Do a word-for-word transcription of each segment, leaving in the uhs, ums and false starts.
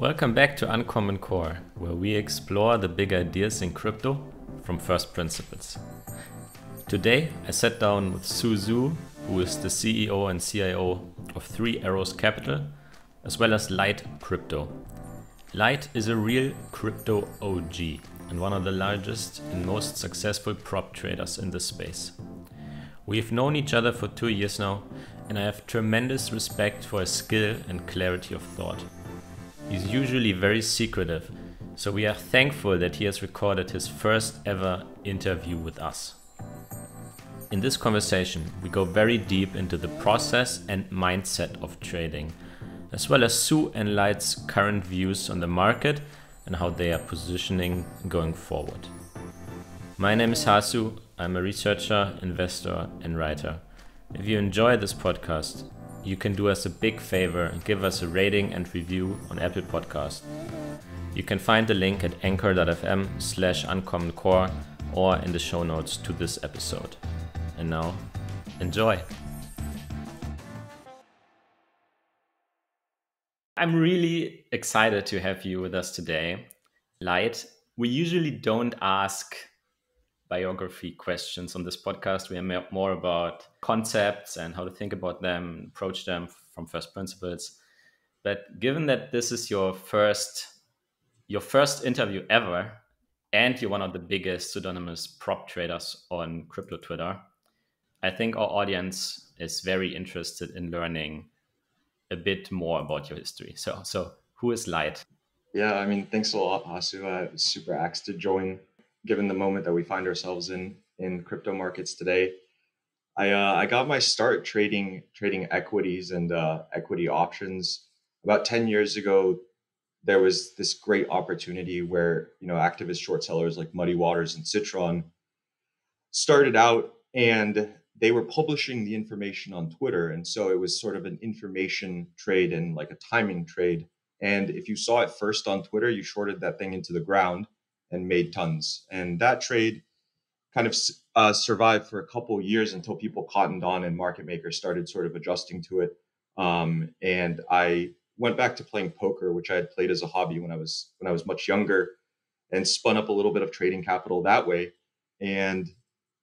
Welcome back to Uncommon Core, where we explore the big ideas in crypto from first principles. Today I sat down with Su Zhu, who is the C E O and C I O of Three Arrows Capital, as well as Light Crypto. Light is a real crypto O G and one of the largest and most successful prop traders in this space. We've known each other for two years now, and I have tremendous respect for his skill and clarity of thought. He's usually very secretive, so we are thankful that he has recorded his first ever interview with us. In this conversation, we go very deep into the process and mindset of trading, as well as Su and Light's current views on the market and how they are positioning going forward. My name is Hasu. I'm a researcher, investor, and writer. If you enjoy this podcast, you can do us a big favor and give us a rating and review on Apple Podcasts. You can find the link at anchor.fm slash uncommon core or in the show notes to this episode. And now, enjoy. I'm really excited to have you with us today, Light. We usually don't ask biography questions on this podcast. We are more about concepts and how to think about them, approach them from first principles. But given that this is your first, your first interview ever, and you're one of the biggest pseudonymous prop traders on crypto Twitter, I think our audience is very interested in learning a bit more about your history. So, so who is Light? Yeah, I mean, thanks a lot, Hasu. I'm super axed to join, given the moment that we find ourselves in in crypto markets today. I uh, I got my start trading trading equities and uh, equity options about ten years ago. There was this great opportunity where, you know, activist short sellers like Muddy Waters and Citron started out, and they were publishing the information on Twitter, and so it was sort of an information trade and like a timing trade. And if you saw it first on Twitter, you shorted that thing into the ground and made tons. And that trade kind of uh, survived for a couple of years until people cottoned on and market makers started sort of adjusting to it. Um, and I went back to playing poker, which I had played as a hobby when I was when I was much younger, and spun up a little bit of trading capital that way. And,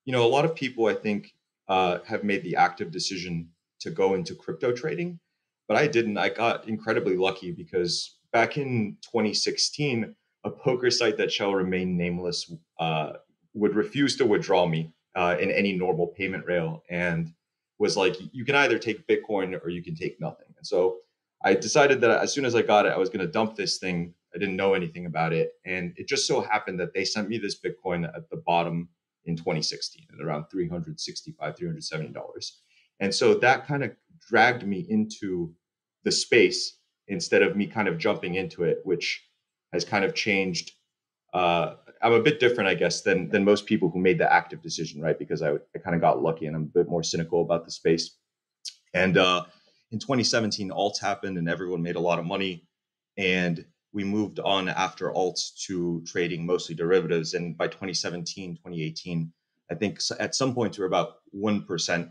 you know, a lot of people, I think, uh, have made the active decision to go into crypto trading, but I didn't. I got incredibly lucky because back in twenty sixteen, a poker site that shall remain nameless uh, would refuse to withdraw me uh, in any normal payment rail, and was like, you can either take Bitcoin or you can take nothing. And so I decided that as soon as I got it, I was going to dump this thing. I didn't know anything about it. And it just so happened that they sent me this Bitcoin at the bottom in twenty sixteen at around three hundred sixty-five dollars, three hundred seventy dollars. And so that kind of dragged me into the space instead of me kind of jumping into it, which has kind of changed. Uh, I'm a bit different, I guess, than than most people who made the active decision, right? Because I, I kind of got lucky, and I'm a bit more cynical about the space. And uh, in twenty seventeen, alts happened, and everyone made a lot of money. And we moved on after alts to trading mostly derivatives. And by twenty seventeen, twenty eighteen, I think at some point we were about one percent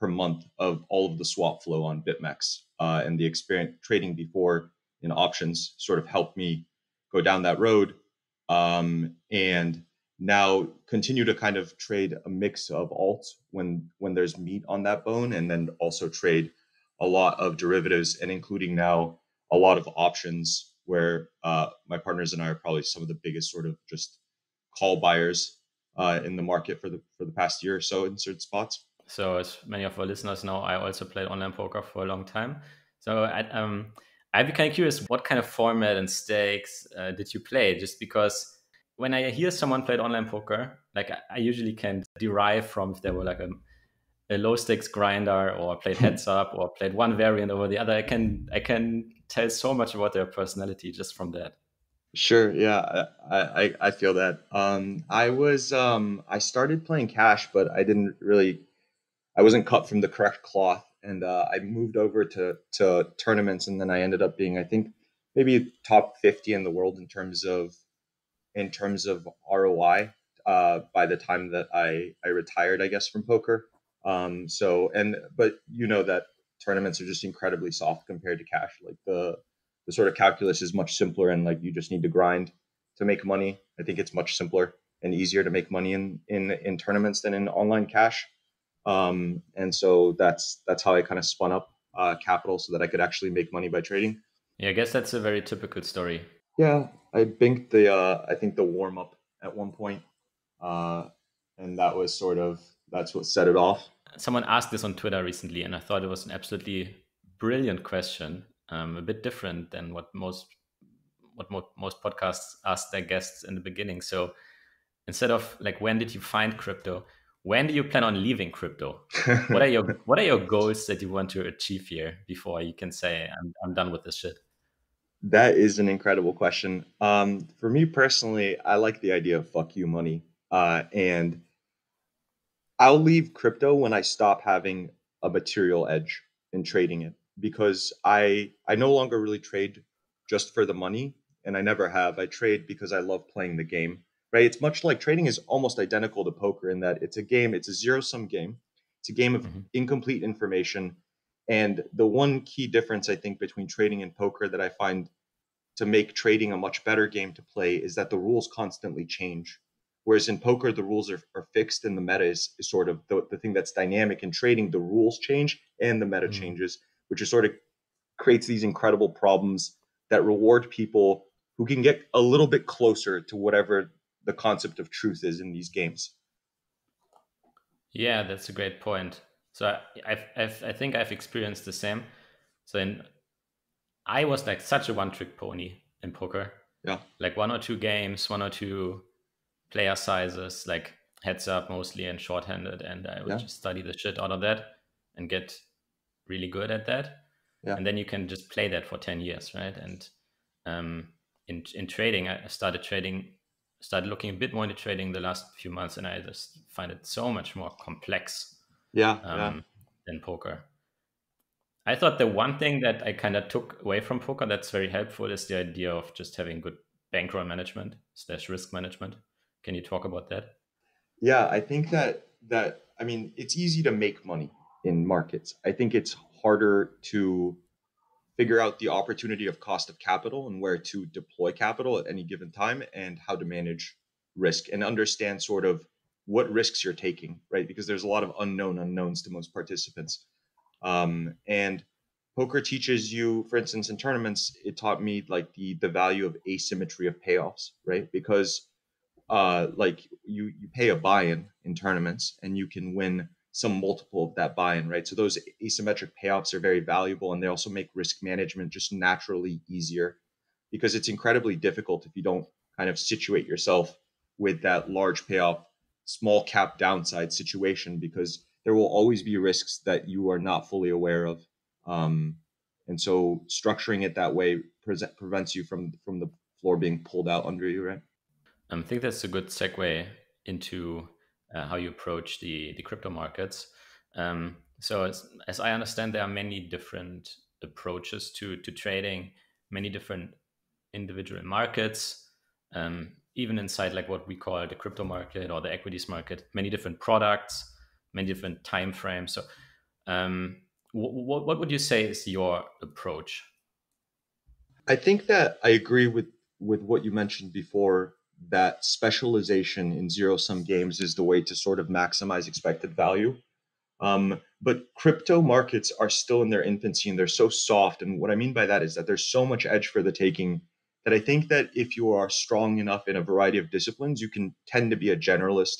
per month of all of the swap flow on BitMEX. Uh, and the experience trading before in options sort of helped me go down that road, um, and now continue to kind of trade a mix of alts when when there's meat on that bone, and then also trade a lot of derivatives, and including now a lot of options where uh, my partners and I are probably some of the biggest sort of just call buyers uh, in the market for the for the past year or so in certain spots. So as many of our listeners know, I also played online poker for a long time. So I, um. I'd be kind of curious, what kind of format and stakes uh, did you play? Just because when I hear someone played online poker, like I, I usually can derive from if they were like a, a low stakes grinder or played heads up or played one variant over the other. I can I can tell so much about their personality just from that. Sure, yeah, I I, I feel that. Um, I was um, I started playing cash, but I didn't really, I wasn't cut from the correct cloth. And uh, I moved over to to tournaments, and then I ended up being, I think, maybe top fifty in the world in terms of in terms of R O I uh, by the time that I, I retired, I guess, from poker. Um, so and but you know that tournaments are just incredibly soft compared to cash. Like the the sort of calculus is much simpler, and like you just need to grind to make money. I think it's much simpler and easier to make money in in in tournaments than in online cash. Um, and so that's that's how I kind of spun up uh, capital so that I could actually make money by trading. Yeah, I guess that's a very typical story. Yeah, I binked the uh, I think the warm up at one point, uh, and that was sort of that's what set it off. Someone asked this on Twitter recently, and I thought it was an absolutely brilliant question. Um, a bit different than what most what mo most podcasts ask their guests in the beginning. So instead of like, when did you find crypto? When do you plan on leaving crypto? What are your what are your goals that you want to achieve here before you can say I'm I'm done with this shit? That is an incredible question. Um, for me personally, I like the idea of fuck you money, uh, and I'll leave crypto when I stop having a material edge in trading it, because I I no longer really trade just for the money, and I never have. I trade because I love playing the game. Right? It's much like trading is almost identical to poker in that it's a game, it's a zero-sum game. It's a game of mm-hmm. incomplete information. And the one key difference, I think, between trading and poker that I find to make trading a much better game to play is that the rules constantly change. Whereas in poker, the rules are, are fixed and the meta is, is sort of the, the thing that's dynamic. In trading, the rules change and the meta mm-hmm. changes, which is sort of creates these incredible problems that reward people who can get a little bit closer to whatever the concept of truth is in these games. Yeah, that's a great point. So I, I've, I've, I think I've experienced the same. So in, I was like such a one-trick pony in poker. Yeah, like one or two games, one or two player sizes, like heads up mostly and shorthanded, and I would yeah. just study the shit out of that and get really good at that. Yeah. And then you can just play that for ten years, right? And um, in in trading, I started trading. Started looking a bit more into trading the last few months, and I just find it so much more complex yeah, um, yeah. than poker. I thought the one thing that I kind of took away from poker that's very helpful is the idea of just having good bankroll management slash risk management. Can you talk about that? Yeah, I think that, that, I mean, it's easy to make money in markets. I think it's harder to figure out the opportunity of cost of capital and where to deploy capital at any given time and how to manage risk and understand sort of what risks you're taking, right? Because there's a lot of unknown unknowns to most participants. Um, and poker teaches you, for instance, in tournaments, it taught me like the, the value of asymmetry of payoffs, right? Because uh, like you, you pay a buy-in in tournaments and you can win some multiple of that buy-in, right? So those asymmetric payoffs are very valuable, and they also make risk management just naturally easier, because it's incredibly difficult if you don't kind of situate yourself with that large payoff, small cap downside situation, because there will always be risks that you are not fully aware of. Um, and so structuring it that way present, prevents you from, from the floor being pulled out under you, right? I think that's a good segue into Uh, how you approach the, the crypto markets. Um, so as, as I understand, there are many different approaches to, to trading, many different individual markets, um, even inside like what we call the crypto market or the equities market, many different products, many different time frames. So um, what what would you say is your approach? I think that I agree with, with what you mentioned before, that specialization in zero-sum games is the way to sort of maximize expected value. Um, but crypto markets are still in their infancy, and they're so soft. And what I mean by that is that there's so much edge for the taking that I think that if you are strong enough in a variety of disciplines, you can tend to be a generalist.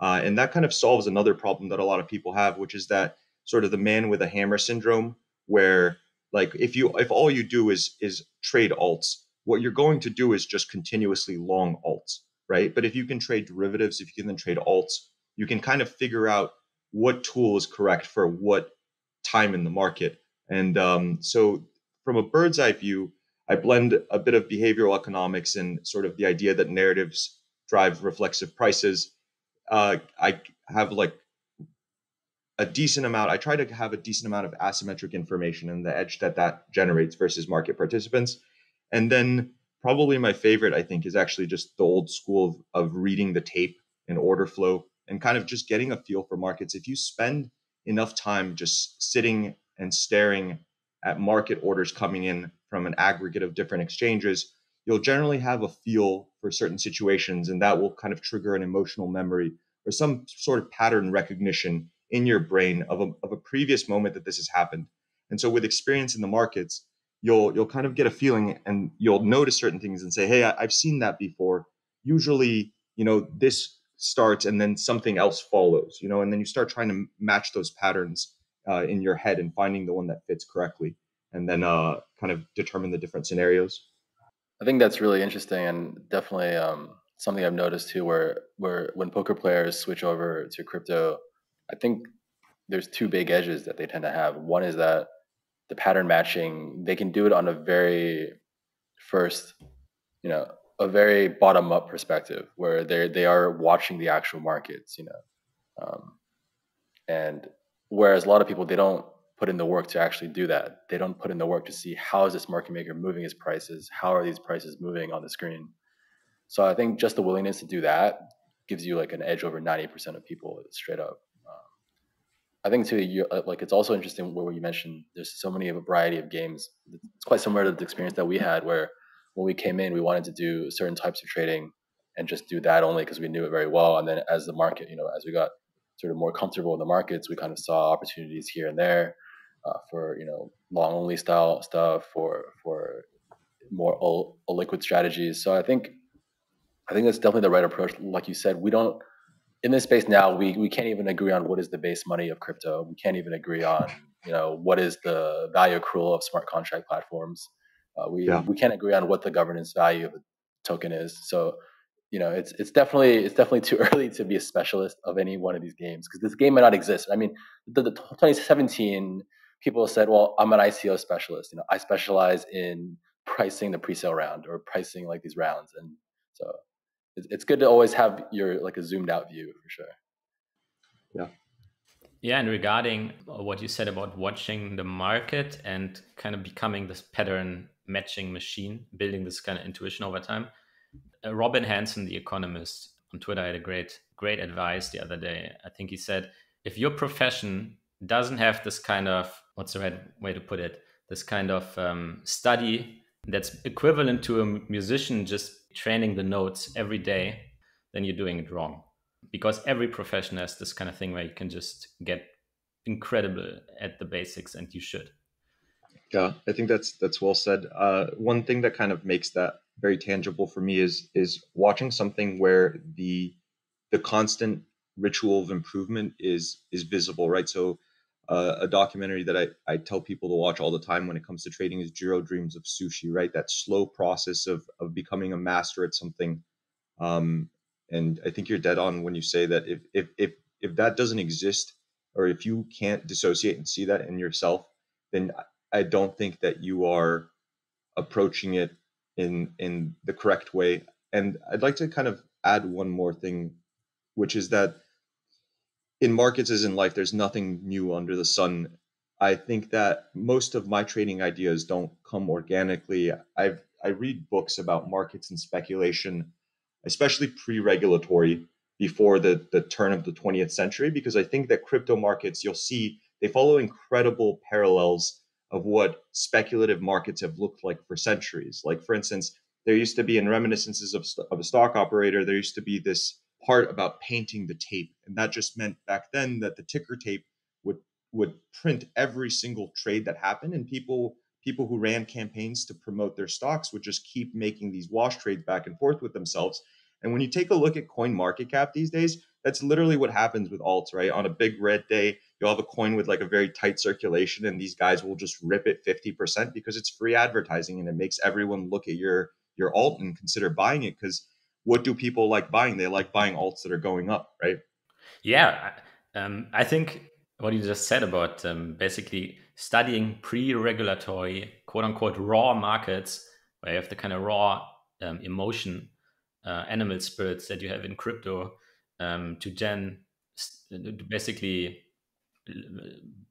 Uh, and that kind of solves another problem that a lot of people have, which is that sort of the man with a hammer syndrome, where like if you if all you do is is trade alts, what you're going to do is just continuously long alts, right? But if you can trade derivatives, if you can then trade alts, you can kind of figure out what tool is correct for what time in the market. And um, so from a bird's eye view, I blend a bit of behavioral economics and sort of the idea that narratives drive reflexive prices. Uh, I have like a decent amount, I try to have a decent amount of asymmetric information and the edge that that generates versus market participants. And then probably my favorite, I think, is actually just the old school of, of reading the tape and order flow and kind of just getting a feel for markets. If you spend enough time just sitting and staring at market orders coming in from an aggregate of different exchanges, you'll generally have a feel for certain situations, and that will kind of trigger an emotional memory or some sort of pattern recognition in your brain of a, of a previous moment that this has happened. And so with experience in the markets, you'll you'll kind of get a feeling and you'll notice certain things and say, hey, I, I've seen that before. Usually, you know, this starts and then something else follows, you know, and then you start trying to match those patterns uh, in your head and finding the one that fits correctly, and then uh, kind of determine the different scenarios. I think that's really interesting, and definitely um, something I've noticed too, where where when poker players switch over to crypto, I think there's two big edges that they tend to have. One is that the pattern matching, they can do it on a very first, you know, a very bottom up perspective where they they are watching the actual markets, you know, um, and whereas a lot of people, they don't put in the work to actually do that. They don't put in the work to see how is this market maker moving its prices? How are these prices moving on the screen? So I think just the willingness to do that gives you like an edge over ninety percent of people straight up. I think too, you, like it's also interesting where you mentioned there's so many of a variety of games. It's quite similar to the experience that we had, where when we came in, we wanted to do certain types of trading and just do that only because we knew it very well. And then as the market, you know, as we got sort of more comfortable in the markets, we kind of saw opportunities here and there uh, for you know long only style stuff, for for more all, all liquid strategies. So I think I think that's definitely the right approach. Like you said, we don't. In this space now, we, we can't even agree on what is the base money of crypto. We can't even agree on, you know, what is the value accrual of smart contract platforms. Uh, we yeah. we can't agree on what the governance value of a token is. So, you know, it's it's definitely it's definitely too early to be a specialist of any one of these games, because this game might not exist. I mean, the, the twenty seventeen people said, well, I'm an I C O specialist. You know, I specialize in pricing the pre-sale round or pricing like these rounds, and so. It's good to always have your like a zoomed out view for sure. Yeah. Yeah. And regarding what you said about watching the market and kind of becoming this pattern matching machine, building this kind of intuition over time, uh, Robin Hanson, the economist on Twitter, had a great, great advice the other day. I think he said, if your profession doesn't have this kind of, what's the right way to put it? This kind of um, study that's equivalent to a musician just training the notes every day, then you're doing it wrong, because every profession has this kind of thing where you can just get incredible at the basics, and you should. Yeah, I think that's that's well said. Uh, one thing that kind of makes that very tangible for me is is watching something where the the constant ritual of improvement is is visible, right? So uh, a documentary that I, I tell people to watch all the time when it comes to trading is Jiro Dreams of Sushi, right? That slow process of, of becoming a master at something. Um, and I think you're dead on when you say that if, if, if, if that doesn't exist, or if you can't dissociate and see that in yourself, then I don't think that you are approaching it in, in the correct way. And I'd like to kind of add one more thing, which is that in markets as in life, there's nothing new under the sun. I think that most of my trading ideas don't come organically. I've, I read books about markets and speculation, especially pre-regulatory, before the, the turn of the twentieth century, because I think that crypto markets, you'll see, they follow incredible parallels of what speculative markets have looked like for centuries. Like, for instance, there used to be in Reminiscences of, of a Stock Operator, there used to be this part about painting the tape. And that just meant back then that the ticker tape would would print every single trade that happened. And people people who ran campaigns to promote their stocks would just keep making these wash trades back and forth with themselves. And when you take a look at coin market cap these days, that's literally what happens with alts, right? On a big red day, you'll have a coin with like a very tight circulation, and these guys will just rip it fifty percent because it's free advertising and it makes everyone look at your your alt and consider buying it, because what do people like buying? They like buying alts that are going up, right? Yeah. Um, I think what you just said about um, basically studying pre-regulatory, quote unquote, raw markets, where you have the kind of raw um, emotion, uh, animal spirits that you have in crypto um, to gen, to basically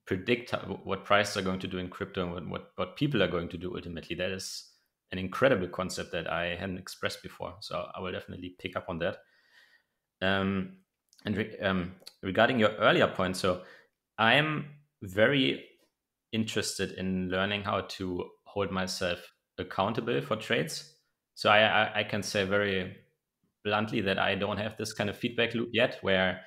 predict what prices are going to do in crypto and what, what, what people are going to do ultimately. That is an incredible concept that I hadn't expressed before. So I will definitely pick up on that. Um, and re um, regarding your earlier point, so I'm very interested in learning how to hold myself accountable for trades. So I, I, I can say very bluntly that I don't have this kind of feedback loop yet where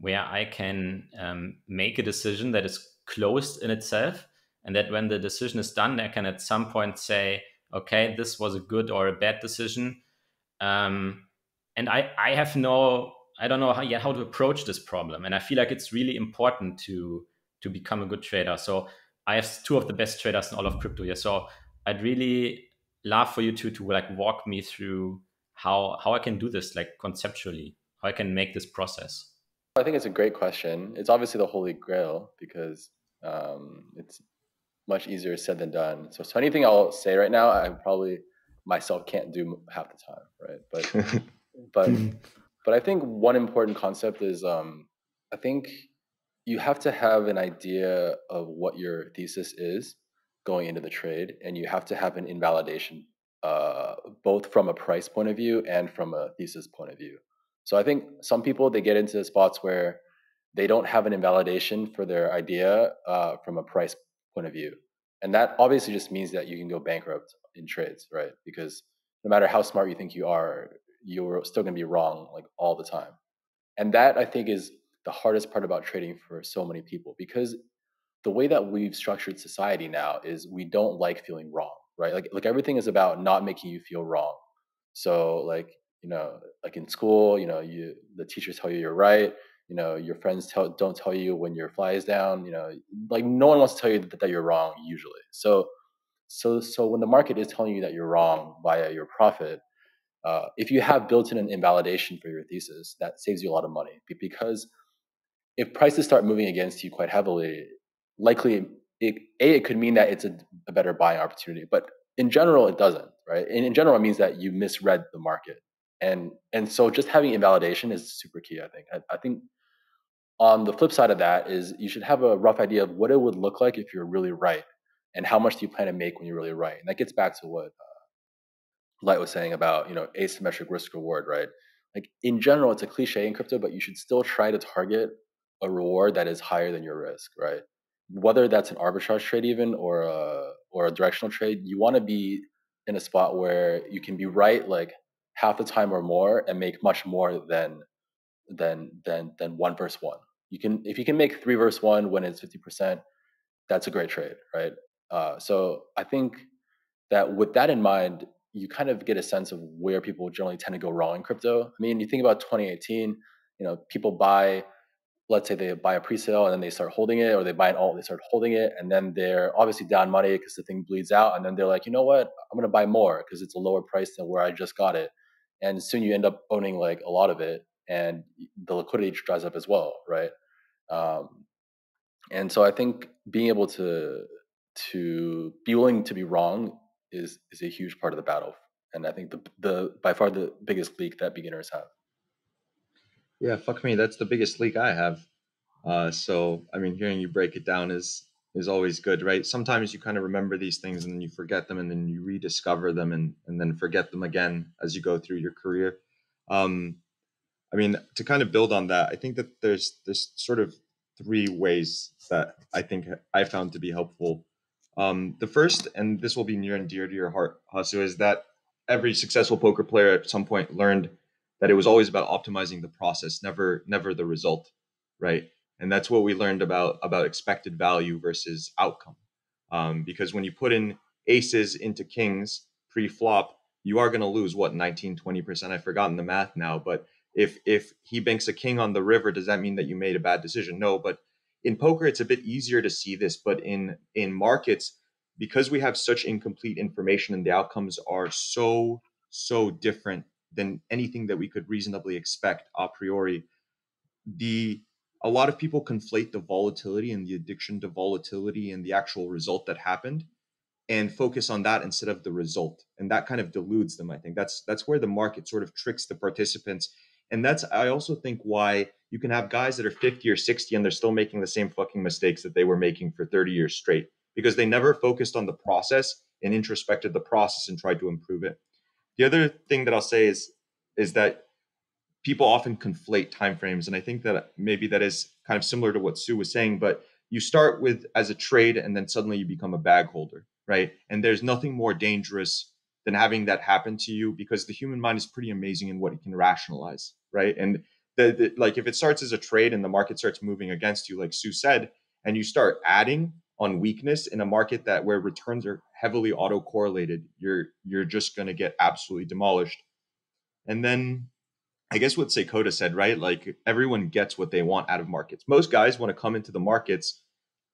where I can um, make a decision that is closed in itself, and that when the decision is done, I can at some point say, okay, this was a good or a bad decision. Um, and I, I have no, I don't know how, yet how to approach this problem. And I feel like it's really important to to become a good trader. So I have two of the best traders in all of crypto here. So I'd really love for you two to like walk me through how how I can do this, like conceptually, how I can make this process. I think it's a great question. It's obviously the holy grail because um, it's much easier said than done. So, so anything I'll say right now, I probably myself can't do half the time, right? But but but I think one important concept is um, I think you have to have an idea of what your thesis is going into the trade, and you have to have an invalidation uh, both from a price point of view and from a thesis point of view. So I think some people, they get into spots where they don't have an invalidation for their idea uh, from a price point of view. And that obviously just means that you can go bankrupt in trades, right? Because no matter how smart you think you are, you're still going to be wrong like all the time. And that, I think, is the hardest part about trading for so many people, because the way that we've structured society now is we don't like feeling wrong, right? Like, like everything is about not making you feel wrong. So like, you know, like in school, you know, you the teachers tell you you're right. You know, your friends tell don't tell you when your fly is down. You know, like no one wants to tell you that, that you're wrong usually. So, so, so when the market is telling you that you're wrong via your profit, uh, if you have built in an invalidation for your thesis, that saves you a lot of money, because if prices start moving against you quite heavily, likely it, a it could mean that it's a, a better buying opportunity, but in general it doesn't, right? In, in general, it means that you misread the market. And and so just having invalidation is super key, I think. I, I think on the flip side of that is you should have a rough idea of what it would look like if you're really right, and how much do you plan to make when you're really right. And that gets back to what uh, Light was saying about, you know, asymmetric risk reward, right? Like in general, it's a cliche in crypto, but you should still try to target a reward that is higher than your risk, right? Whether that's an arbitrage trade even or a, or a directional trade, you want to be in a spot where you can be right like half the time or more and make much more than than than than one versus one. You can, if you can make three versus one when it's fifty percent, that's a great trade, right? Uh, so I think that with that in mind, you kind of get a sense of where people generally tend to go wrong in crypto. I mean, you think about twenty eighteen, you know, people buy, let's say they buy a pre-sale and then they start holding it, or they buy an alt, they start holding it, and then they're obviously down money because the thing bleeds out, and then they're like, you know what, I'm gonna buy more because it's a lower price than where I just got it. And soon you end up owning like a lot of it, and the liquidity dries up as well, right? Um, and so I think being able to to be willing to be wrong is is a huge part of the battle, and I think the the by far the biggest leak that beginners have. Yeah, fuck me, that's the biggest leak I have. Uh, so I mean, hearing you break it down is is always good, right? Sometimes you kind of remember these things and then you forget them, and then you rediscover them and, and then forget them again as you go through your career. Um, I mean, to kind of build on that, I think that there's there's sort of three ways that I think I found to be helpful. Um, the first, and this will be near and dear to your heart, Hasu, is that every successful poker player at some point learned that it was always about optimizing the process, never never the result, right? And that's what we learned about about expected value versus outcome. Um, because when you put in aces into kings pre-flop, you are going to lose, what, nineteen, twenty percent? I've forgotten the math now. But if if he banks a king on the river, does that mean that you made a bad decision? No, but in poker, it's a bit easier to see this. But in, in markets, because we have such incomplete information and the outcomes are so, so different than anything that we could reasonably expect a priori, the... a lot of people conflate the volatility and the addiction to volatility and the actual result that happened, and focus on that instead of the result. And that kind of deludes them. I think that's that's where the market sort of tricks the participants. And that's, I also think, why you can have guys that are fifty or sixty and they're still making the same fucking mistakes that they were making for thirty years straight, because they never focused on the process and introspected the process and tried to improve it. The other thing that I'll say is, is that people often conflate timeframes, and I think that maybe that is kind of similar to what Su was saying, but you start with as a trade and then suddenly you become a bag holder. right? And there's nothing more dangerous than having that happen to you, because the human mind is pretty amazing in what it can rationalize, right? And the, the, like if it starts as a trade and the market starts moving against you, like Sue said, and you start adding on weakness in a market that where returns are heavily autocorrelated, you're you're just going to get absolutely demolished. And then I guess what Seikoda said, right? Like everyone gets what they want out of markets. Most guys want to come into the markets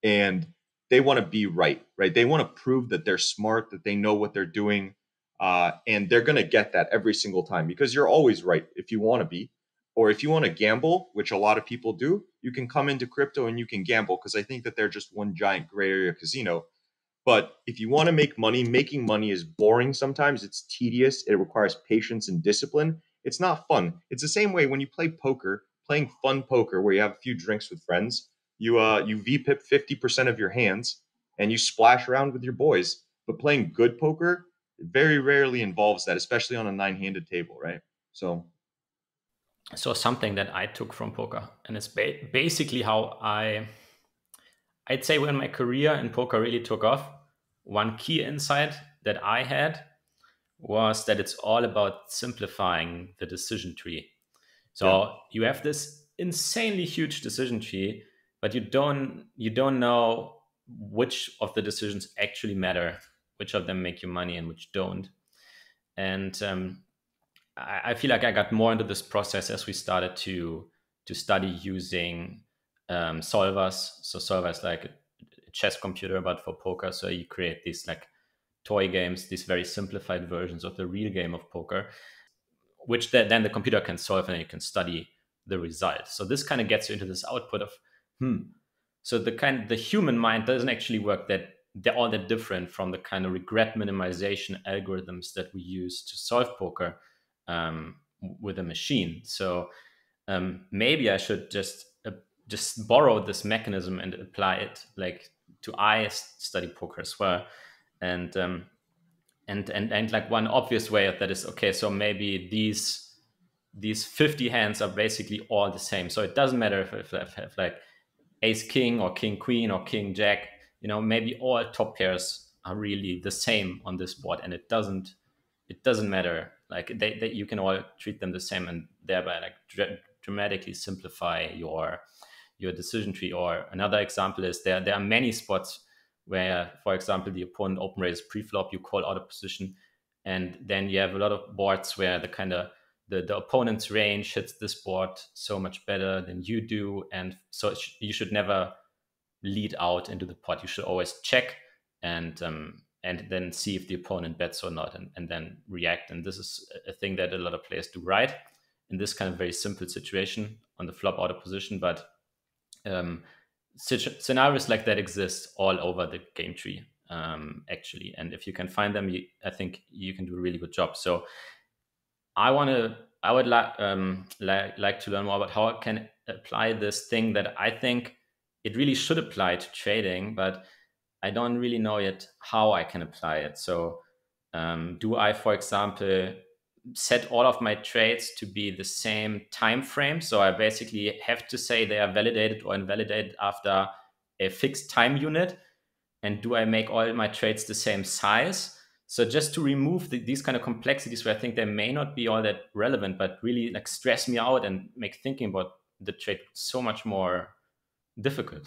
and they want to be right, right? They want to prove that they're smart, that they know what they're doing. Uh, and they're going to get that every single time, because you're always right if you want to be. Or if you want to gamble, which a lot of people do, you can come into crypto and you can gamble, because I think that they're just one giant gray area casino. But if you want to make money, making money is boring sometimes. It's tedious. It requires patience and discipline. It's not fun. It's the same way when you play poker, playing fun poker where you have a few drinks with friends, you uh, you V P I P fifty percent of your hands and you splash around with your boys. But playing good poker very rarely involves that, especially on a nine-handed table, right? So... So something that I took from poker, and it's ba basically how I, I'd say when my career in poker really took off, one key insight that I had was that it's all about simplifying the decision tree. So yeah. You have this insanely huge decision tree, but you don't, you don't know which of the decisions actually matter, which of them make you money and which don't. And, um, I feel like I got more into this process as we started to to study using um, solvers. So solvers like a chess computer, but for poker. So you create these like toy games, these very simplified versions of the real game of poker, which then, then the computer can solve and you can study the results. So this kind of gets you into this output of, hmm. So the kind of, the human mind doesn't actually work that they're all that different from the kind of regret minimization algorithms that we use to solve poker. Um, with a machine. So um, maybe I should just uh, just borrow this mechanism and apply it like to I study poker as well. And um, and and and like one obvious way of that is, okay, so maybe these these fifty hands are basically all the same. So it doesn't matter if, if, if, if like ace king or king queen or king jack, you know, maybe all top pairs are really the same on this board, and it doesn't it doesn't matter. Like they, they, you can all treat them the same, and thereby like dr dramatically simplify your your decision tree. Or another example is there there are many spots where, for example, the opponent open raises preflop, you call out a position, and then you have a lot of boards where the kind of the, the opponent's range hits this board so much better than you do, and so it sh you should never lead out into the pot. You should always check and. Um, and then see if the opponent bets or not, and, and then react. And this is a thing that a lot of players do right in this kind of very simple situation on the flop out of position. But um, scenarios like that exist all over the game tree, um, actually. And if you can find them, you, I think you can do a really good job. So I want to, I would like um, li like to learn more about how I can apply this thing that I think it really should apply to trading, but I don't really know yet how I can apply it. So um, do I, for example, set all of my trades to be the same time frame? So I basically have to say they are validated or invalidated after a fixed time unit. And do I make all my trades the same size? So just to remove the, these kind of complexities where I think they may not be all that relevant, but really like stress me out and make thinking about the trade so much more difficult.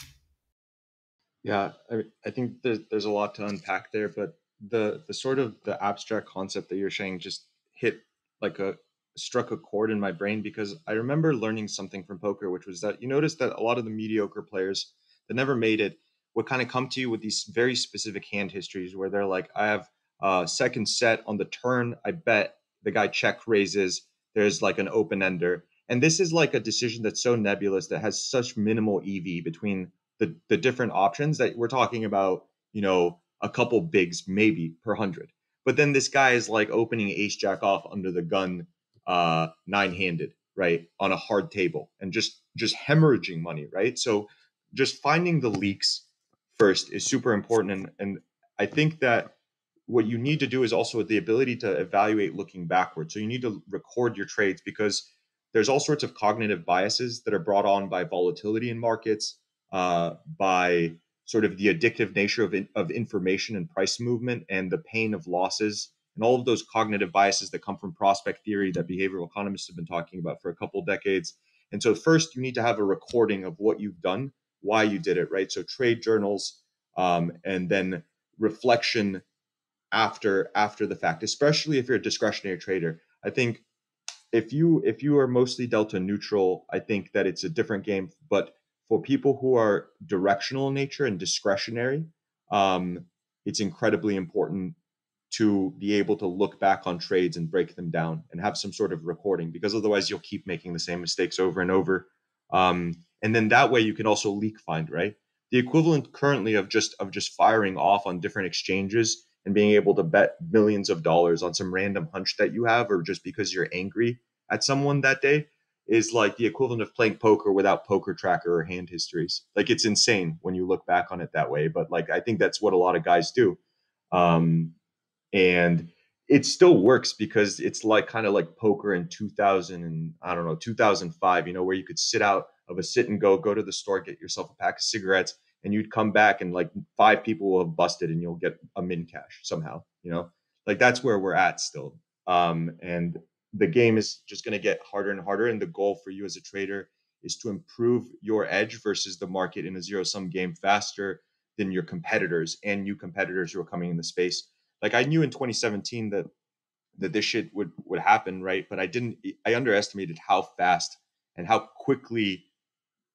Yeah, I, I think there's, there's a lot to unpack there, but the the sort of the abstract concept that you're saying just hit like a struck a chord in my brain, because I remember learning something from poker, which was that you notice that a lot of the mediocre players that never made it would kind of come to you with these very specific hand histories where they're like, I have a second set on the turn, I bet the guy check raises, there's like an open ender. And this is like a decision that's so nebulous that has such minimal E V between The, the different options that we're talking about, you know, a couple bigs maybe per hundred. But then this guy is like opening ace jack off under the gun, uh, nine handed, right, on a hard table, and just just hemorrhaging money, right? So just finding the leaks first is super important, and and I think that what you need to do is also the ability to evaluate looking backward. So you need to record your trades, because there's all sorts of cognitive biases that are brought on by volatility in markets. Uh, by sort of the addictive nature of, in, of information and price movement and the pain of losses and all of those cognitive biases that come from prospect theory that behavioral economists have been talking about for a couple decades. And so first, you need to have a recording of what you've done, why you did it, right? So trade journals um, and then reflection after after the fact, especially if you're a discretionary trader. I think if you if you are mostly delta neutral, I think that it's a different game. But for people who are directional in nature and discretionary, um, it's incredibly important to be able to look back on trades and break them down and have some sort of recording, because otherwise you'll keep making the same mistakes over and over. Um, and then that way you can also leak find, right? The equivalent currently of just of just firing off on different exchanges and being able to bet millions of dollars on some random hunch that you have, or just because you're angry at someone that day, is like the equivalent of playing poker without Poker Tracker or hand histories. Like, it's insane when you look back on it that way. But like, I think that's what a lot of guys do. Um, and it still works because it's like kind of like poker in two thousand and I don't know, two thousand five, you know, where you could sit out of a sit and go, go to the store, get yourself a pack of cigarettes, and you'd come back and like five people will have busted and you'll get a min cash somehow, you know, like that's where we're at still. Um, and the game is just going to get harder and harder. And the goal for you as a trader is to improve your edge versus the market in a zero sum game faster than your competitors and new competitors who are coming in the space. Like, I knew in twenty seventeen that, that this shit would, would happen. Right. But I didn't, I underestimated how fast and how quickly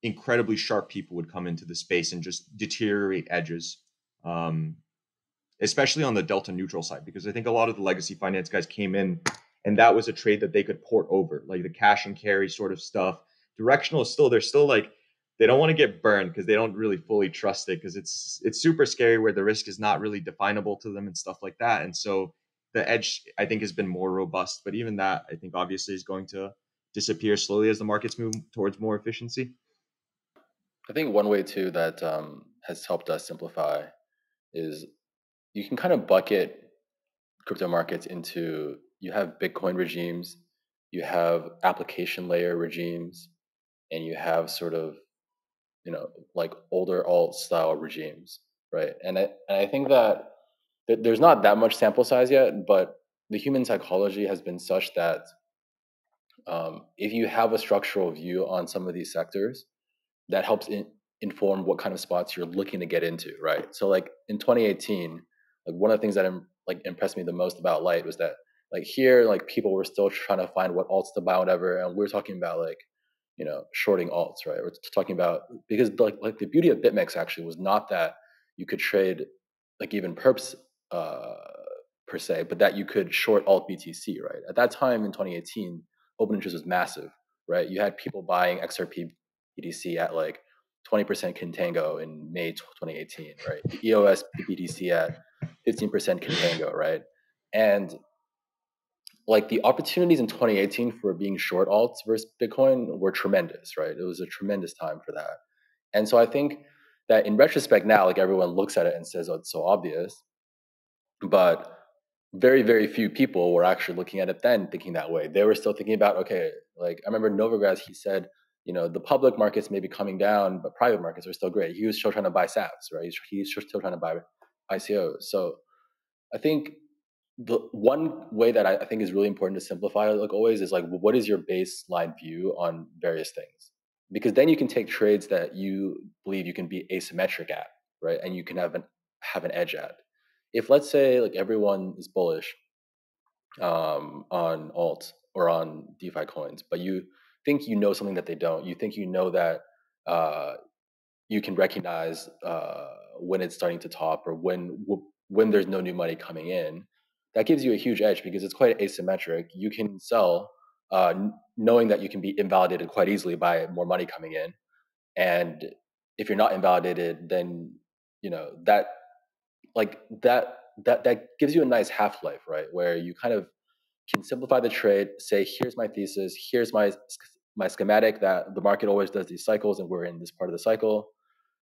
incredibly sharp people would come into the space and just deteriorate edges, um, especially on the delta neutral side, because I think a lot of the legacy finance guys came in and that was a trade that they could port over, like the cash and carry sort of stuff. Directional is still, they're still like, they don't want to get burned because they don't really fully trust it, because it's it's super scary where the risk is not really definable to them and stuff like that. And so the edge, I think, has been more robust. But even that, I think, obviously is going to disappear slowly as the markets move towards more efficiency. I think one way too that um, has helped us simplify is you can kind of bucket crypto markets into, you have Bitcoin regimes, you have application layer regimes, and you have sort of, you know, like older alt style regimes, right? And I, and I think that th- there's not that much sample size yet, but the human psychology has been such that um, if you have a structural view on some of these sectors, that helps in, inform what kind of spots you're looking to get into, right? So like in twenty eighteen, like one of the things that I'm, like impressed me the most about Light was that like here, like people were still trying to find what alts to buy, whatever, and we were talking about like, you know, shorting alts, right? We're talking about, because like like the beauty of BitMEX actually was not that you could trade like even perps uh, per se, but that you could short alt B T C, right? At that time in twenty eighteen, open interest was massive, right? You had people buying X R P B T C at like twenty percent contango in May twenty eighteen, right? E O S B T C at fifteen percent contango, right? And like the opportunities in twenty eighteen for being short alts versus Bitcoin were tremendous, right? It was a tremendous time for that. And so I think that in retrospect now, like everyone looks at it and says, oh, it's so obvious, but very, very few people were actually looking at it then thinking that way. They were still thinking about, okay, like I remember Novogratz, he said, you know, the public markets may be coming down, but private markets are still great. He was still trying to buy S A Fs, right? He's still trying to buy I C Os. So I think the one way that I think is really important to simplify, like always, is like, what is your baseline view on various things? Because then you can take trades that you believe you can be asymmetric at, right? And you can have an have an edge at. If let's say like everyone is bullish um, on alt or on DeFi coins, but you think you know something that they don't. You think you know that uh, you can recognize uh, when it's starting to top or when when there's no new money coming in. That gives you a huge edge because it's quite asymmetric. You can sell uh, knowing that you can be invalidated quite easily by more money coming in, and if you're not invalidated, then you know that like that that that gives you a nice half-life, right? Where you kind of can simplify the trade. Say, here's my thesis. Here's my my schematic that the market always does these cycles, and we're in this part of the cycle.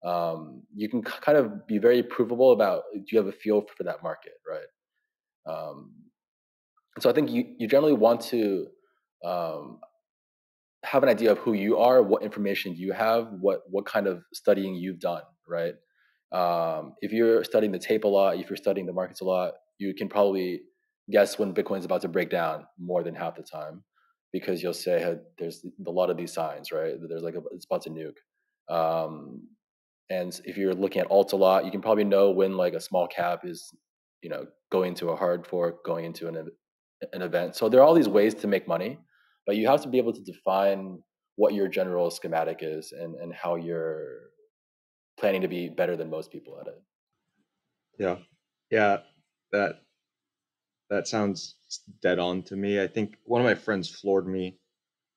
Um, you can c- kind of be very provable about, do you have a feel for that market, right? Um, so I think you you generally want to um, have an idea of who you are, what information you have, what what kind of studying you've done, right? Um, if you're studying the tape a lot, if you're studying the markets a lot, you can probably guess when Bitcoin's about to break down more than half the time, because you'll say, hey, there's a lot of these signs, right? There's like a, it's about to nuke. Um, and if you're looking at alts a lot, you can probably know when like a small cap is, you know, going into a hard fork, going into an an event. So there are all these ways to make money, but you have to be able to define what your general schematic is and and how you're planning to be better than most people at it. Yeah, yeah, that that sounds dead on to me. I think one of my friends floored me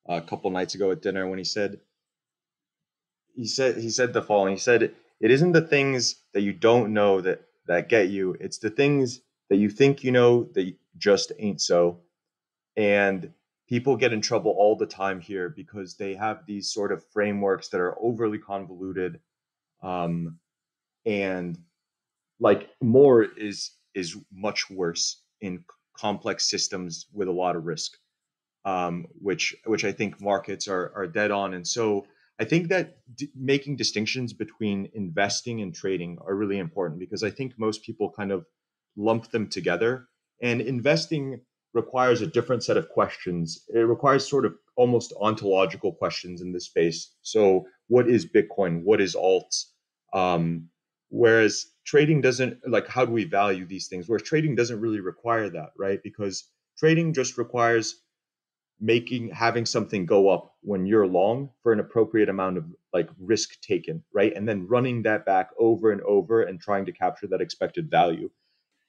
a couple nights ago at dinner when he said, he said he said the following. He said, "It isn't the things that you don't know that that get you. It's the things that you think you know that just ain't so." And people get in trouble all the time here because they have these sort of frameworks that are overly convoluted. Um, and like more is, is much worse in complex systems with a lot of risk, um, which, which I think markets are, are dead on. And so I think that d- making distinctions between investing and trading are really important, because I think most people kind of lump them together, and investing requires a different set of questions. It requires sort of almost ontological questions in this space. So what is Bitcoin? What is alts? Um, whereas trading doesn't, like, how do we value these things? Whereas trading doesn't really require that, right? Because trading just requires making, having something go up when you're long for an appropriate amount of like risk taken, right? And then running that back over and over and trying to capture that expected value.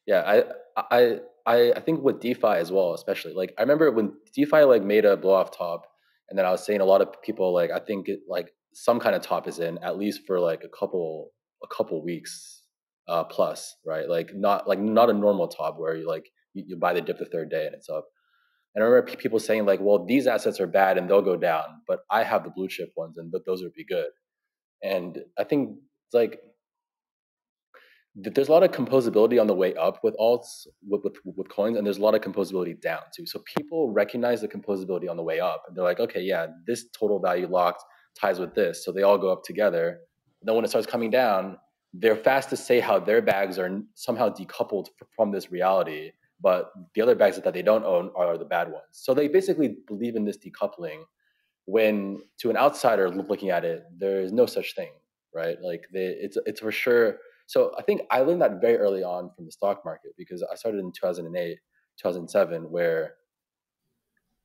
Yeah, I I I think with DeFi as well, especially, like I remember when DeFi like made a blow off top, and then I was saying a lot of people like I think it, like some kind of top is in at least for like a couple a couple weeks uh, plus, right? Like not like not a normal top where you like you, you buy the dip the third day and it's up. And I remember people saying like, well, these assets are bad and they'll go down, but I have the blue chip ones and th- those would be good. And I think it's like, there's a lot of composability on the way up with alts, with, with with coins, and there's a lot of composability down too. So people recognize the composability on the way up, and they're like, okay, yeah, this total value locked ties with this, so they all go up together. And then when it starts coming down, they're fast to say how their bags are somehow decoupled from this reality, but the other bags that they don't own are the bad ones. So they basically believe in this decoupling, when to an outsider looking at it, there is no such thing, right? Like they, it's it's for sure. So I think I learned that very early on from the stock market, because I started in two thousand eight, two thousand seven, where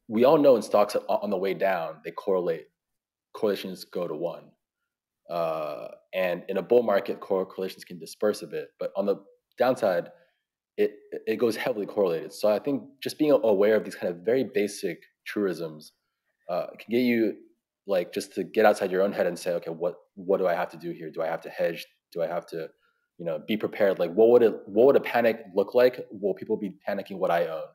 we all know in stocks on the way down, they correlate. Correlations go to one. Uh, and in a bull market, correlations can disperse a bit. But on the downside, it, it goes heavily correlated. So I think just being aware of these kind of very basic truisms uh, can get you like just to get outside your own head and say, okay, what what do I have to do here? Do I have to hedge? Do I have to... you know, be prepared. Like, what would it, what would a panic look like? Will people be panicking what I own,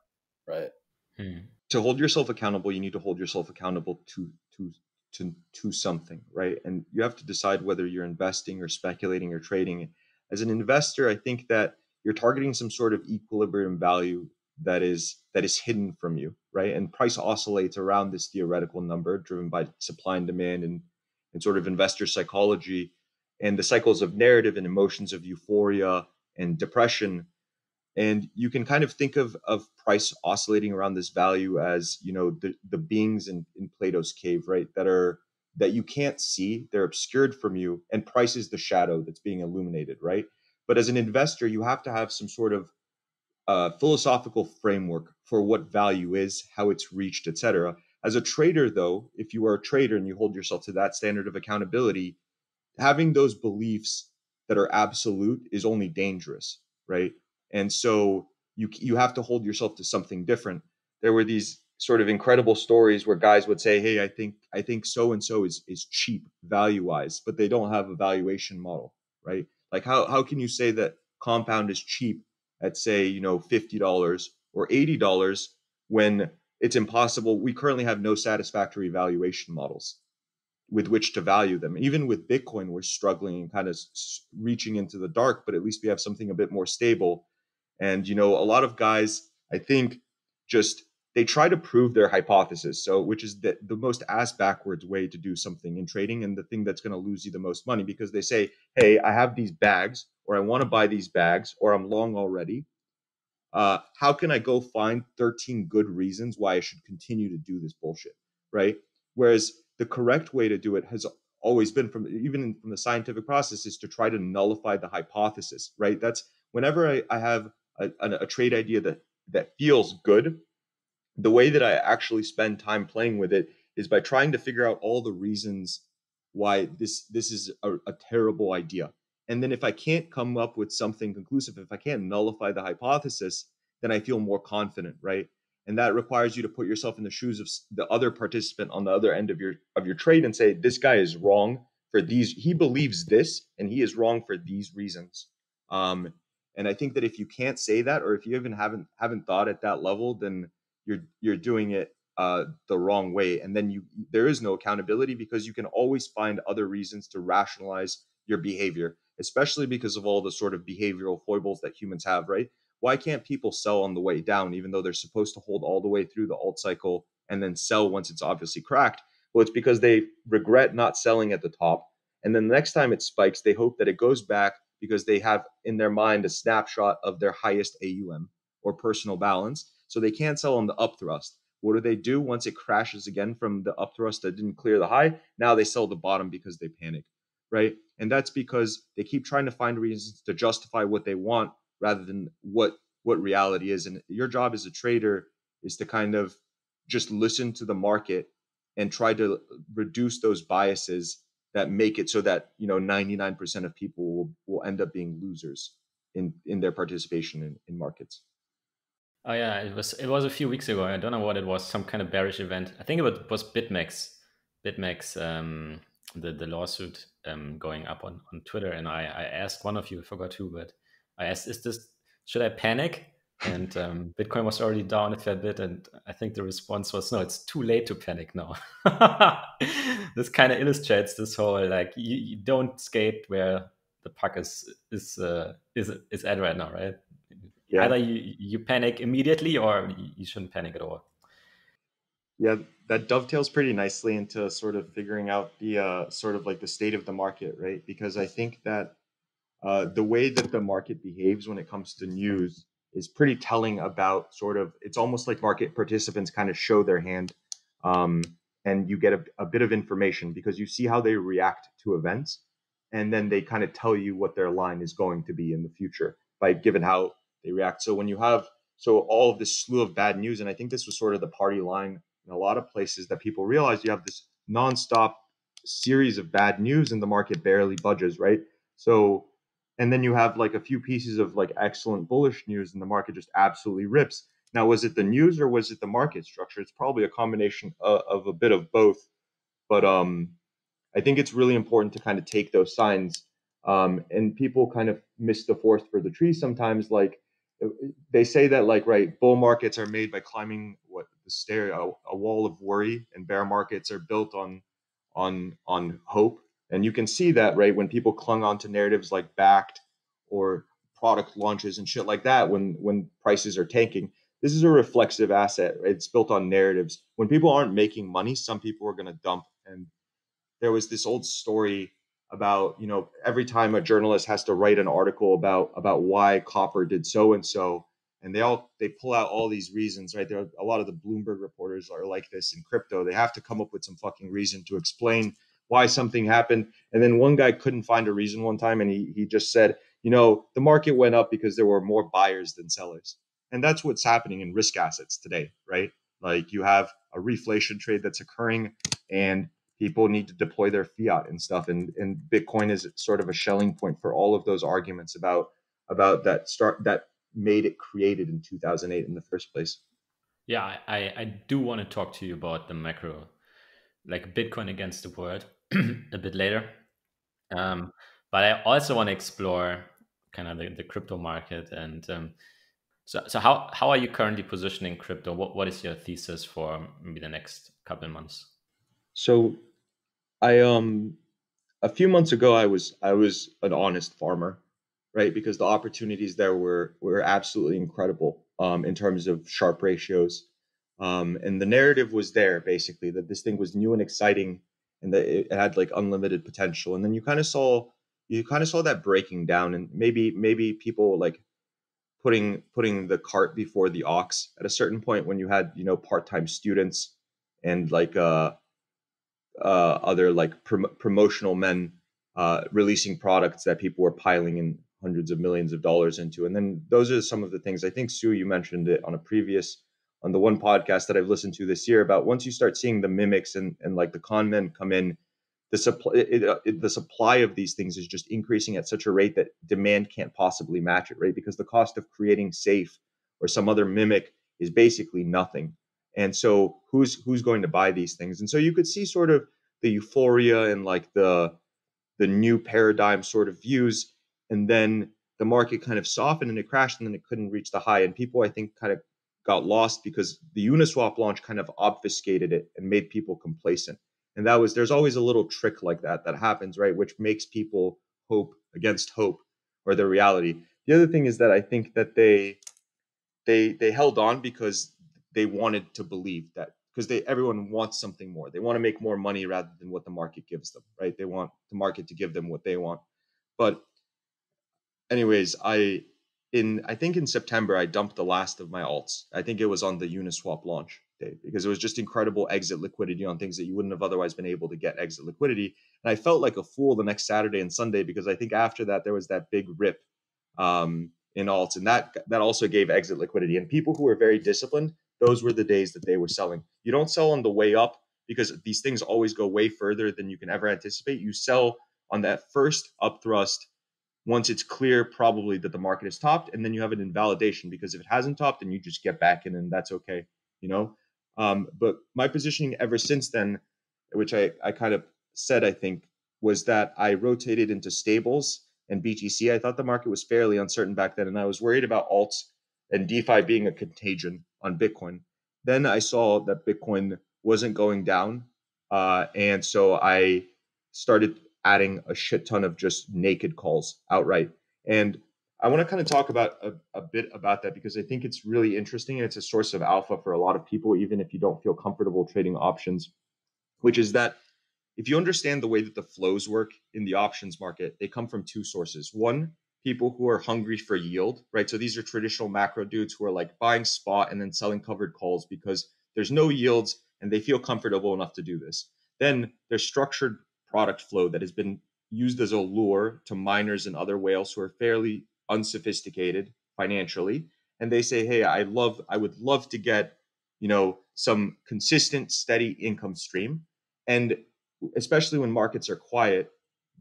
right? Hmm. To hold yourself accountable, you need to hold yourself accountable to to to to something, right? And you have to decide whether you're investing or speculating or trading. As an investor, I think that you're targeting some sort of equilibrium value that is that is hidden from you, right? And price oscillates around this theoretical number, driven by supply and demand and and sort of investor psychology, and the cycles of narrative and emotions of euphoria and depression. And you can kind of think of, of price oscillating around this value as, you know, the, the beings in, in Plato's cave, right? That are, that you can't see, they're obscured from you, and price is the shadow that's being illuminated, right? But as an investor, you have to have some sort of uh, philosophical framework for what value is, how it's reached, et cetera. As a trader though, if you are a trader and you hold yourself to that standard of accountability, having those beliefs that are absolute is only dangerous, right? And so you you have to hold yourself to something different. There were these sort of incredible stories where guys would say, hey, I think I think so and so is is cheap value-wise, but they don't have a valuation model, right? Like how how can you say that Compound is cheap at, say, you know, fifty dollars or eighty dollars when it's impossible? We currently have no satisfactory valuation models with which to value them. Even with Bitcoin, we're struggling and kind of reaching into the dark, but at least we have something a bit more stable. And, you know, a lot of guys, I think, just they try to prove their hypothesis, so which is the, the most ass backwards way to do something in trading, and the thing that's going to lose you the most money, because they say, hey, I have these bags, or I want to buy these bags, or I'm long already. Uh, how can I go find thirteen good reasons why I should continue to do this bullshit, right? Whereas the correct way to do it has always been, from even from the scientific process, is to try to nullify the hypothesis, right? That's whenever I, I have a, a, a trade idea that, that feels good, the way that I actually spend time playing with it is by trying to figure out all the reasons why this this is a, a terrible idea. And then if I can't come up with something conclusive, if I can't nullify the hypothesis, then I feel more confident, right? And that requires you to put yourself in the shoes of the other participant on the other end of your of your trade and say, this guy is wrong for these, he believes this, and he is wrong for these reasons. Um, and I think that if you can't say that, or if you even haven't haven't thought at that level, then you're you're doing it uh, the wrong way. And then you there is no accountability, because you can always find other reasons to rationalize your behavior, especially because of all the sort of behavioral foibles that humans have, right? Why can't people sell on the way down, even though they're supposed to hold all the way through the alt cycle and then sell once it's obviously cracked? Well, it's because they regret not selling at the top. And then the next time it spikes, they hope that it goes back, because they have in their mind a snapshot of their highest A U M or personal balance. So they can't sell on the upthrust. What do they do once it crashes again from the upthrust that didn't clear the high? Now they sell the bottom because they panic, right? And that's because they keep trying to find reasons to justify what they want, rather than what what reality is. And your job as a trader is to kind of just listen to the market and try to reduce those biases that make it so that, you know, ninety-nine percent of people will, will end up being losers in, in their participation in, in markets. Oh yeah, it was it was a few weeks ago. I don't know what it was, some kind of bearish event. I think it was BitMEX, BitMEX, um, the, the lawsuit um, going up on, on Twitter. And I, I asked one of you, I forgot who, but I asked, is this, should I panic? And um, Bitcoin was already down a fair bit. And I think the response was, no, it's too late to panic now. This kind of illustrates this whole, like, you, you don't skate where the puck is is, uh, is is at right now, right? Yeah. Either you, you panic immediately, or you shouldn't panic at all. Yeah, that dovetails pretty nicely into sort of figuring out the uh, sort of like the state of the market, right? Because I think that Uh, the way that the market behaves when it comes to news is pretty telling about sort of, it's almost like market participants kind of show their hand, um, and you get a, a bit of information because you see how they react to events, and then they kind of tell you what their line is going to be in the future by given how they react. So when you have, so all of this slew of bad news, and I think this was sort of the party line in a lot of places that people realize, you have this nonstop series of bad news and the market barely budges, right? So and then you have like a few pieces of like excellent bullish news, and the market just absolutely rips. Now, was it the news or was it the market structure? It's probably a combination of, of a bit of both. But um, I think it's really important to kind of take those signs. Um, and people kind of miss the forest for the trees sometimes. Like they say that, like, right, bull markets are made by climbing what the stair, a, a wall of worry, and bear markets are built on on on hope. And you can see that, right, when people clung on to narratives like backed or product launches and shit like that, when when prices are tanking, this is a reflexive asset, right? It's built on narratives. When people aren't making money, some people are going to dump. And there was this old story about, you know, every time a journalist has to write an article about about why copper did so and so, and they all they pull out all these reasons, right? There are, a lot of the Bloomberg reporters are like this in crypto. They have to come up with some fucking reason to explain why something happened. And then one guy couldn't find a reason one time, and he he just said, you know, the market went up because there were more buyers than sellers. And that's what's happening in risk assets today, right? Like you have a reflation trade that's occurring, and people need to deploy their fiat and stuff. And and Bitcoin is sort of a shelling point for all of those arguments about about that start that made it created in two thousand eight in the first place. Yeah, I I do want to talk to you about the macro, like Bitcoin against the world, a bit later, um, but I also want to explore kind of the, the crypto market. And um, so, so how how are you currently positioning crypto? What what is your thesis for maybe the next couple of months? So, I um a few months ago I was I was an honest farmer, right? Because the opportunities there were were absolutely incredible um, in terms of sharp ratios. Um, and the narrative was there, basically, that this thing was new and exciting and that it had like unlimited potential. And then you kind of saw you kind of saw that breaking down, and maybe maybe people like putting putting the cart before the ox at a certain point when you had, you know, part-time students and like uh, uh, other like prom promotional men uh, releasing products that people were piling in hundreds of millions of dollars into. And then those are some of the things, I think, Sue, you mentioned it on a previous, on the one podcast that I've listened to this year, about once you start seeing the mimics and, and like the con men come in, the supply, it, it, the supply of these things is just increasing at such a rate that demand can't possibly match it, right? Because the cost of creating SAFE or some other mimic is basically nothing. And so who's, who's going to buy these things? And so you could see sort of the euphoria and like the, the new paradigm sort of views. And then the market kind of softened and it crashed, and then it couldn't reach the high. And people, I think, kind of got lost because the Uniswap launch kind of obfuscated it and made people complacent. And that was, there's always a little trick like that that happens, right? Which makes people hope against hope or the reality. The other thing is that I think that they, they, they held on because they wanted to believe that, because they, everyone wants something more. They want to make more money rather than what the market gives them, right? They want the market to give them what they want. But anyways, I in I think in September I dumped the last of my alts. I think it was on the Uniswap launch day, because it was just incredible exit liquidity on things that you wouldn't have otherwise been able to get exit liquidity. And I felt like a fool the next Saturday and Sunday, because I think after that there was that big rip um, in alts, and that that also gave exit liquidity. And people who were very disciplined, those were the days that they were selling. You don't sell on the way up, because these things always go way further than you can ever anticipate. You sell on that first upthrust, once it's clear probably that the market is topped, and then you have an invalidation, because if it hasn't topped, then you just get back in and that's okay, you know? Um, but my positioning ever since then, which I, I kind of said, I think, was that I rotated into stables and B T C. I thought the market was fairly uncertain back then, and I was worried about alts and DeFi being a contagion on Bitcoin. Then I saw that Bitcoin wasn't going down. Uh, and so I started adding a shit ton of just naked calls outright. And I want to kind of talk about a, a bit about that, because I think it's really interesting, and it's a source of alpha for a lot of people, even if you don't feel comfortable trading options, which is that if you understand the way that the flows work in the options market, they come from two sources. One, people who are hungry for yield, right? So these are traditional macro dudes who are like buying spot and then selling covered calls because there's no yields and they feel comfortable enough to do this. Then there's structured product flow that has been used as a lure to miners and other whales who are fairly unsophisticated financially. And they say, hey, I love, I would love to get, you know, some consistent, steady income stream. And especially when markets are quiet,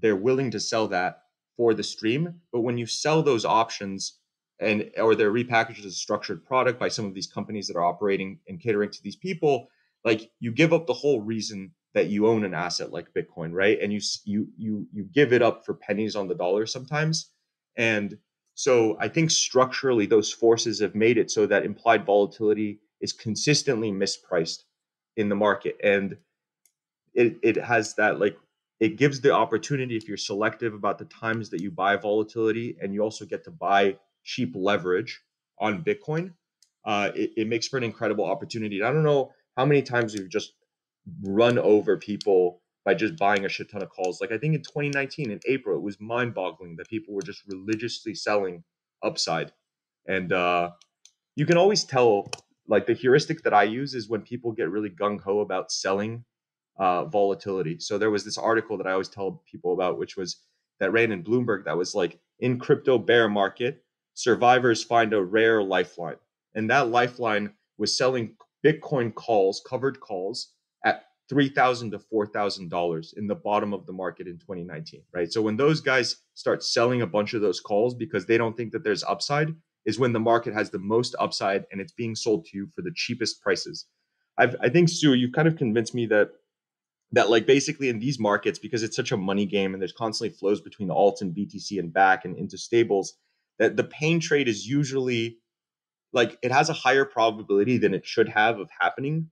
they're willing to sell that for the stream. But when you sell those options, and or they're repackaged as a structured product by some of these companies that are operating and catering to these people, like, you give up the whole reason that you own an asset like Bitcoin, right? And you you you you give it up for pennies on the dollar sometimes. And so I think structurally those forces have made it so that implied volatility is consistently mispriced in the market, and it it has that, like, it gives the opportunity, if you're selective about the times that you buy volatility, and you also get to buy cheap leverage on Bitcoin, uh, it, it makes for an incredible opportunity. And I don't know how many times we've just run over people by just buying a shit ton of calls. Like, I think in twenty nineteen, in April, it was mind boggling that people were just religiously selling upside. And uh, you can always tell, like, the heuristic that I use is when people get really gung ho about selling uh, volatility. So there was this article that I always tell people about, which was that ran in Bloomberg, that was like, in crypto bear market, survivors find a rare lifeline. And that lifeline was selling Bitcoin calls, covered calls, at three thousand to four thousand dollars in the bottom of the market in twenty nineteen, right? So when those guys start selling a bunch of those calls because they don't think that there's upside, is when the market has the most upside and it's being sold to you for the cheapest prices. I've, I think, Sue, you've kind of convinced me that, that like basically in these markets, because it's such a money game and there's constantly flows between alt and B T C and back and into stables, that the pain trade is usually, like, it has a higher probability than it should have of happening,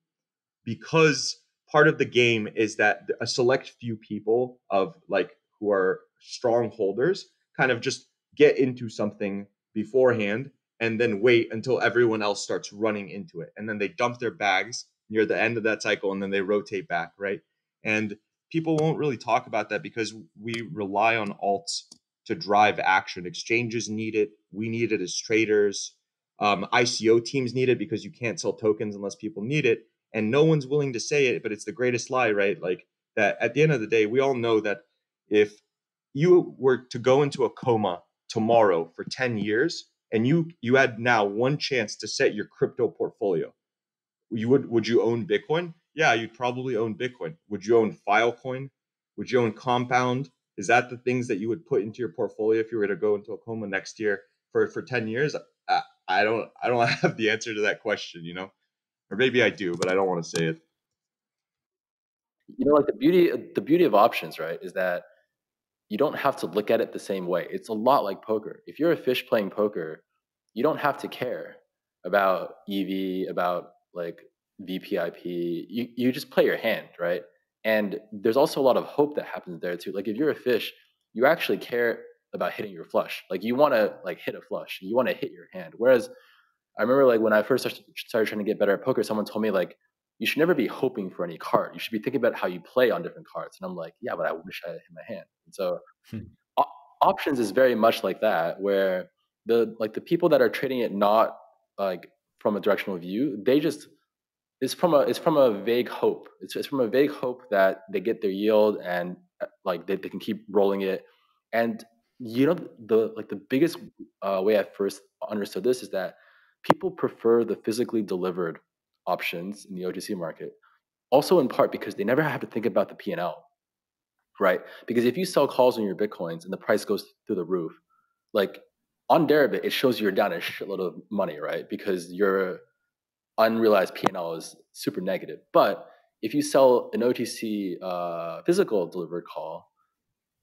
because part of the game is that a select few people of like who are strong holders kind of just get into something beforehand and then wait until everyone else starts running into it. And then they dump their bags near the end of that cycle, and then they rotate back, right? And people won't really talk about that because we rely on alts to drive action. Exchanges need it. We need it as traders. Um, I C O teams need it because you can't sell tokens unless people need it. And no one's willing to say it, but it's the greatest lie, right? Like that at the end of the day, we all know that if you were to go into a coma tomorrow for ten years and you you had now one chance to set your crypto portfolio, you would would you own Bitcoin? Yeah, you'd probably own Bitcoin. Would you own Filecoin? Would you own Compound? Is that the things that you would put into your portfolio if you were to go into a coma next year for for ten years? I, I don't I don't have the answer to that question, you know? Or maybe I do, but I don't want to say it. You know, like the beauty the beauty of options, right, is that you don't have to look at it the same way. It's a lot like poker. If you're a fish playing poker, you don't have to care about E V, about like V P I P. You, you just play your hand, right? And there's also a lot of hope that happens there too. Like if you're a fish, you actually care about hitting your flush. Like you want to like hit a flush. You want to hit your hand. Whereas I remember like when I first started trying to get better at poker, someone told me like, you should never be hoping for any card. You should be thinking about how you play on different cards. And I'm like, yeah, but I wish I had hit my hand. And so hmm. op- options is very much like that, where the like the people that are trading it not like from a directional view, they just it's from a it's from a vague hope. It's it's from a vague hope that they get their yield and like they, they can keep rolling it. And you know the like the biggest uh, way I first understood this is that people prefer the physically delivered options in the O T C market, also in part because they never have to think about the P and L, right? Because if you sell calls on your Bitcoins and the price goes through the roof, like on Deribit, it shows you're down a shitload of money, right? Because your unrealized P and L is super negative. But if you sell an O T C uh, physical delivered call,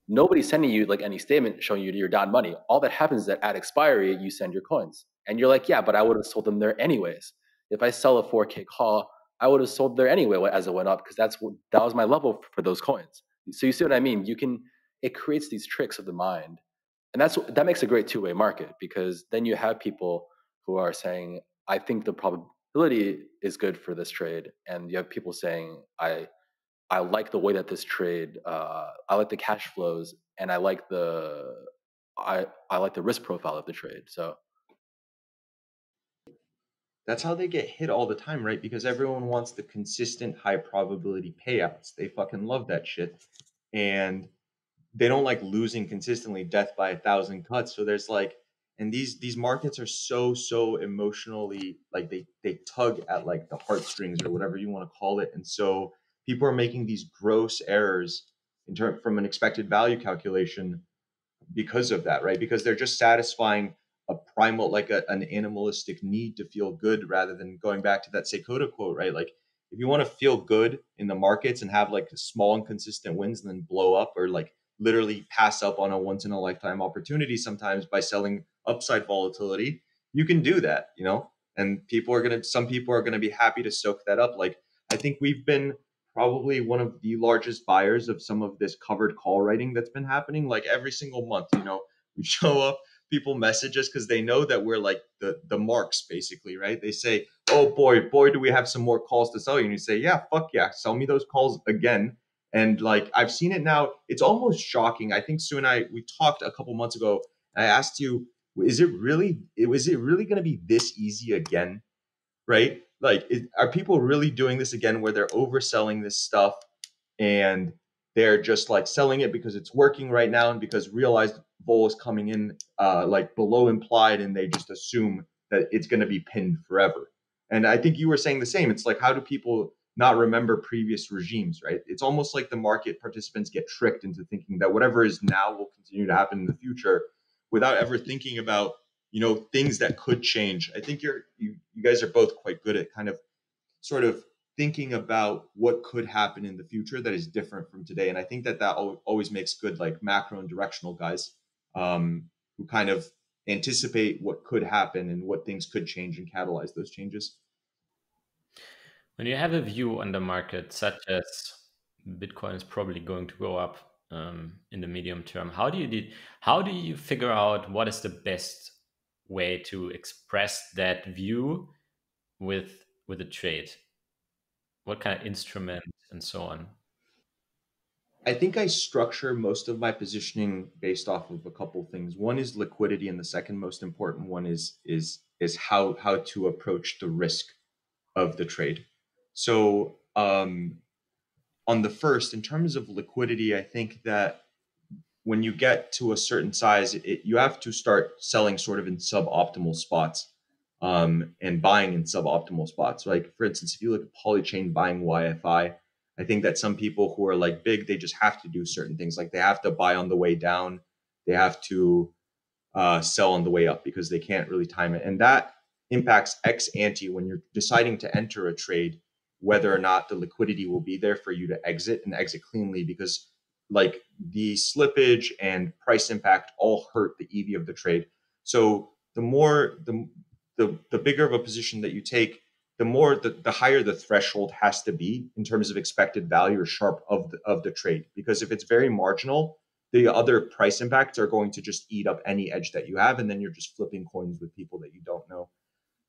nobody's sending you like any statement showing you you're down money. All that happens is that at expiry, you send your coins. And you're like, yeah, but I would have sold them there anyways. If I sell a four K call, I would have sold there anyway as it went up because that's what, that was my level for those coins. So you see what I mean? You can it creates these tricks of the mind, and that's that makes a great two-way market because then you have people who are saying, "I think the probability is good for this trade," and you have people saying, "I I like the way that this trade, uh, I like the cash flows, and I like the I I like the risk profile of the trade." So. That's how they get hit all the time, right? Because everyone wants the consistent high probability payouts. They fucking love that shit. And they don't like losing consistently, death by a thousand cuts. So there's like, and these these markets are so, so emotionally, like they they tug at like the heartstrings or whatever you want to call it. And so people are making these gross errors in term from an expected value calculation because of that, right? Because they're just satisfying a primal, like a, an animalistic need to feel good rather than going back to that Seikoda quote, right? Like if you want to feel good in the markets and have like small and consistent wins and then blow up or like literally pass up on a once in a lifetime opportunity sometimes by selling upside volatility, you can do that, you know? And people are going to, some people are going to be happy to soak that up. Like I think we've been probably one of the largest buyers of some of this covered call writing that's been happening like every single month, you know, we show up. People message us because they know that we're like the the marks, basically, right? They say, oh, boy, boy, do we have some more calls to sell you? And you say, yeah, fuck yeah, sell me those calls again. And like I've seen it now. It's almost shocking. I think Sue and I, we talked a couple months ago. I asked you, is it really is it really going to be this easy again? Right? Like, is, are people really doing this again where they're overselling this stuff and they're just like selling it because it's working right now and because realized vol is coming in uh, like below implied and they just assume that it's going to be pinned forever. And I think you were saying the same. It's like, how do people not remember previous regimes, right? It's almost like the market participants get tricked into thinking that whatever is now will continue to happen in the future without ever thinking about, you know, things that could change. I think you're, you, you guys are both quite good at kind of sort of thinking about what could happen in the future that is different from today. And I think that that always makes good, like macro and directional guys um, who kind of anticipate what could happen and what things could change and catalyze those changes. When you have a view on the market, such as Bitcoin is probably going to go up um, in the medium term, how do you de- how do you figure out what is the best way to express that view with with a trade? What kind of instrument and so on? I think I structure most of my positioning based off of a couple of things. One is liquidity, and the second most important one is is is how how to approach the risk of the trade. So um, on the first, in terms of liquidity, I think that when you get to a certain size, it, you have to start selling sort of in suboptimal spots um, and buying in suboptimal spots. Like, for instance, if you look at Polychain buying Y F I, I think that some people who are like big, they just have to do certain things. Like they have to buy on the way down. They have to uh, sell on the way up because they can't really time it. And that impacts ex ante when you're deciding to enter a trade, whether or not the liquidity will be there for you to exit and exit cleanly, because like the slippage and price impact all hurt the E V of the trade. So the more, the, the, the bigger of a position that you take, the more, the, the higher the threshold has to be in terms of expected value or sharp of the, of the trade. Because if it's very marginal, the other price impacts are going to just eat up any edge that you have. And then you're just flipping coins with people that you don't know.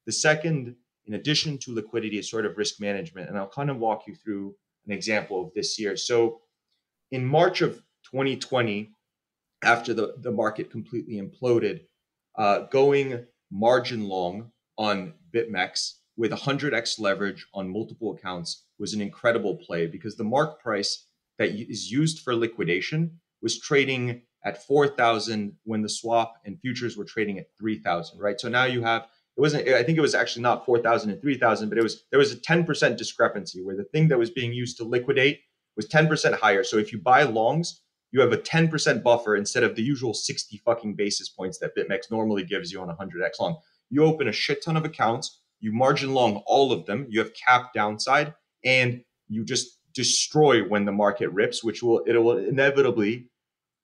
The second, in addition to liquidity, is sort of risk management. And I'll kind of walk you through an example of this year. So in March of twenty twenty, after the, the market completely imploded, uh, going margin long on BitMEX with one hundred x leverage on multiple accounts was an incredible play, because the mark price that is used for liquidation was trading at four thousand when the swap and futures were trading at three thousand, right? So now you have, it wasn't, I think it was actually not four thousand and three thousand, but it was, there was a ten percent discrepancy where the thing that was being used to liquidate was ten percent higher. So if you buy longs, you have a ten percent buffer instead of the usual sixty fucking basis points that BitMEX normally gives you on one hundred x long. You open a shit ton of accounts, you margin long all of them, you have cap downside, and you just destroy when the market rips, which will, it will inevitably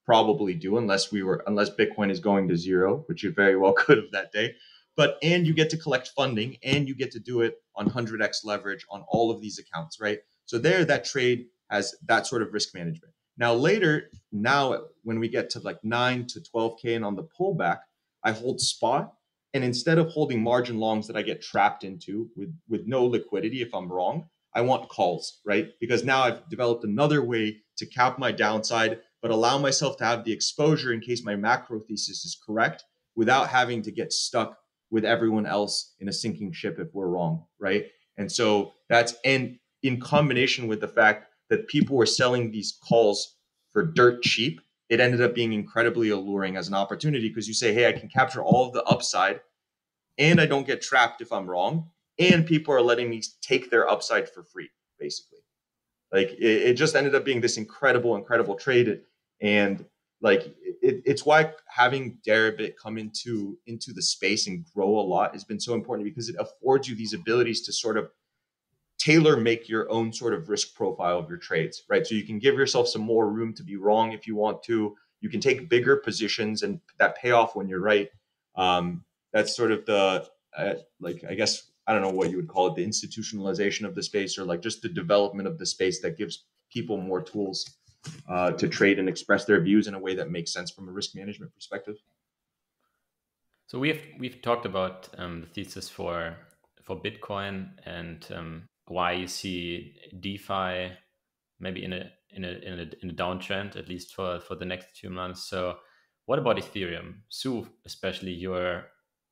probably do unless we were, unless Bitcoin is going to zero, which you very well could have that day. But, and you get to collect funding and you get to do it on one hundred x leverage on all of these accounts, right? So there, that trade has that sort of risk management. Now later, now when we get to like nine to twelve K and on the pullback, I hold spot. And instead of holding margin longs that I get trapped into with, with no liquidity, if I'm wrong, I want calls, right? Because now I've developed another way to cap my downside, but allow myself to have the exposure in case my macro thesis is correct without having to get stuck with everyone else in a sinking ship if we're wrong, right? And so that's, and in combination with the fact that people were selling these calls for dirt cheap, it ended up being incredibly alluring as an opportunity, because you say, hey, I can capture all of the upside and I don't get trapped if I'm wrong. And people are letting me take their upside for free, basically. Like it, it just ended up being this incredible, incredible trade. And like it, it's why having Deribit come into, into the space and grow a lot has been so important, because it affords you these abilities to sort of tailor make your own sort of risk profile of your trades, right? So you can give yourself some more room to be wrong if you want to. You can take bigger positions and that pay off when you're right. Um, that's sort of the, uh, like, I guess, I don't know what you would call it, the institutionalization of the space, or like just the development of the space that gives people more tools uh, to trade and express their views in a way that makes sense from a risk management perspective. So we have, we've talked about um, the thesis for, for Bitcoin and um, why you see DeFi maybe in a in a in a, in a downtrend, at least for, for the next few months. So, what about Ethereum? Su, especially you're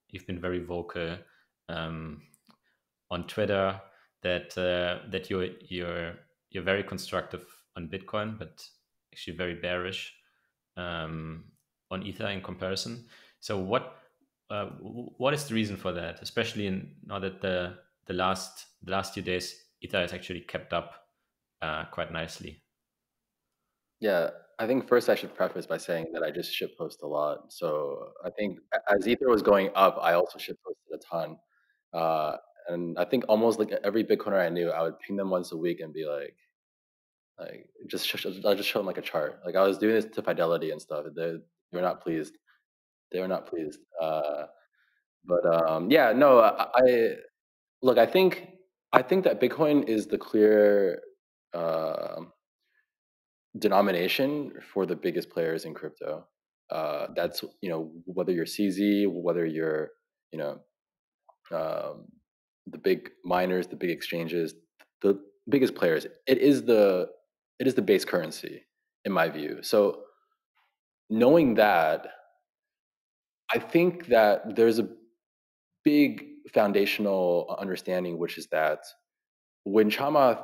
you've been very vocal um, on Twitter that uh, that you're you're you're very constructive on Bitcoin, but actually very bearish um, on Ether in comparison. So, what uh, what is the reason for that? Especially in, now that the The last the last few days, Ether has actually kept up uh, quite nicely. Yeah, I think first I should preface by saying that I just shitpost a lot. So I think as Ether was going up, I also shitposted a ton. Uh, and I think almost like every Bitcoiner I knew, I would ping them once a week and be like, like just I just show them like a chart. Like I was doing this to Fidelity and stuff. They they were not pleased. They were not pleased. Uh, but um, yeah, no, I. I Look, I think I think that Bitcoin is the clear uh, denomination for the biggest players in crypto. Uh, that's, you know, whether you're C Z, whether you're, you know, um, the big miners, the big exchanges, the biggest players, it is the, it is the base currency in my view. So knowing that, I think that there's a big foundational understanding, which is that when Chamath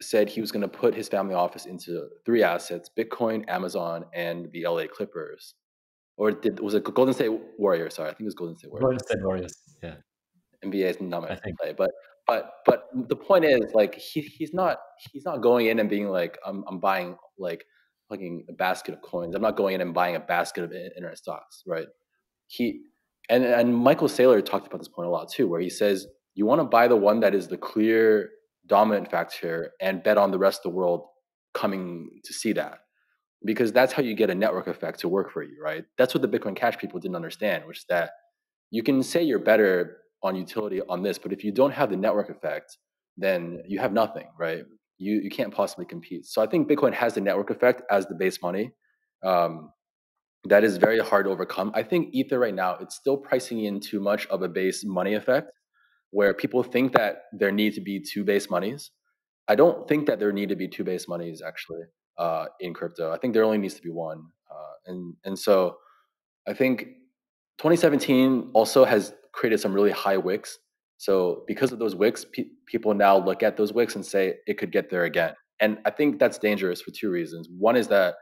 said he was going to put his family office into three assets, Bitcoin, Amazon, and the L A Clippers, or did, was it Golden State Warriors? Sorry, I think it was Golden State Warriors. Golden State Warriors, yeah. N B A is not my play, but but but the point is, like, he he's not he's not going in and being like, I'm I'm buying like fucking a basket of coins. I'm not going in and buying a basket of internet stocks, right? He and and Michael Saylor talked about this point a lot too, where he says you want to buy the one that is the clear dominant factor and bet on the rest of the world coming to see that, because that's how you get a network effect to work for you, right? That's what the Bitcoin Cash people didn't understand, which is that you can say you're better on utility on this, but if you don't have the network effect, then you have nothing, right? You you can't possibly compete. So I think Bitcoin has the network effect as the base money. Um, that is very hard to overcome. I think Ether right now, it's still pricing in too much of a base money effect, where people think that there need to be two base monies. I don't think that there need to be two base monies actually uh, in crypto. I think there only needs to be one. Uh, and, and so I think twenty seventeen also has created some really high wicks. So because of those wicks, pe people now look at those wicks and say it could get there again. And I think that's dangerous for two reasons. One is that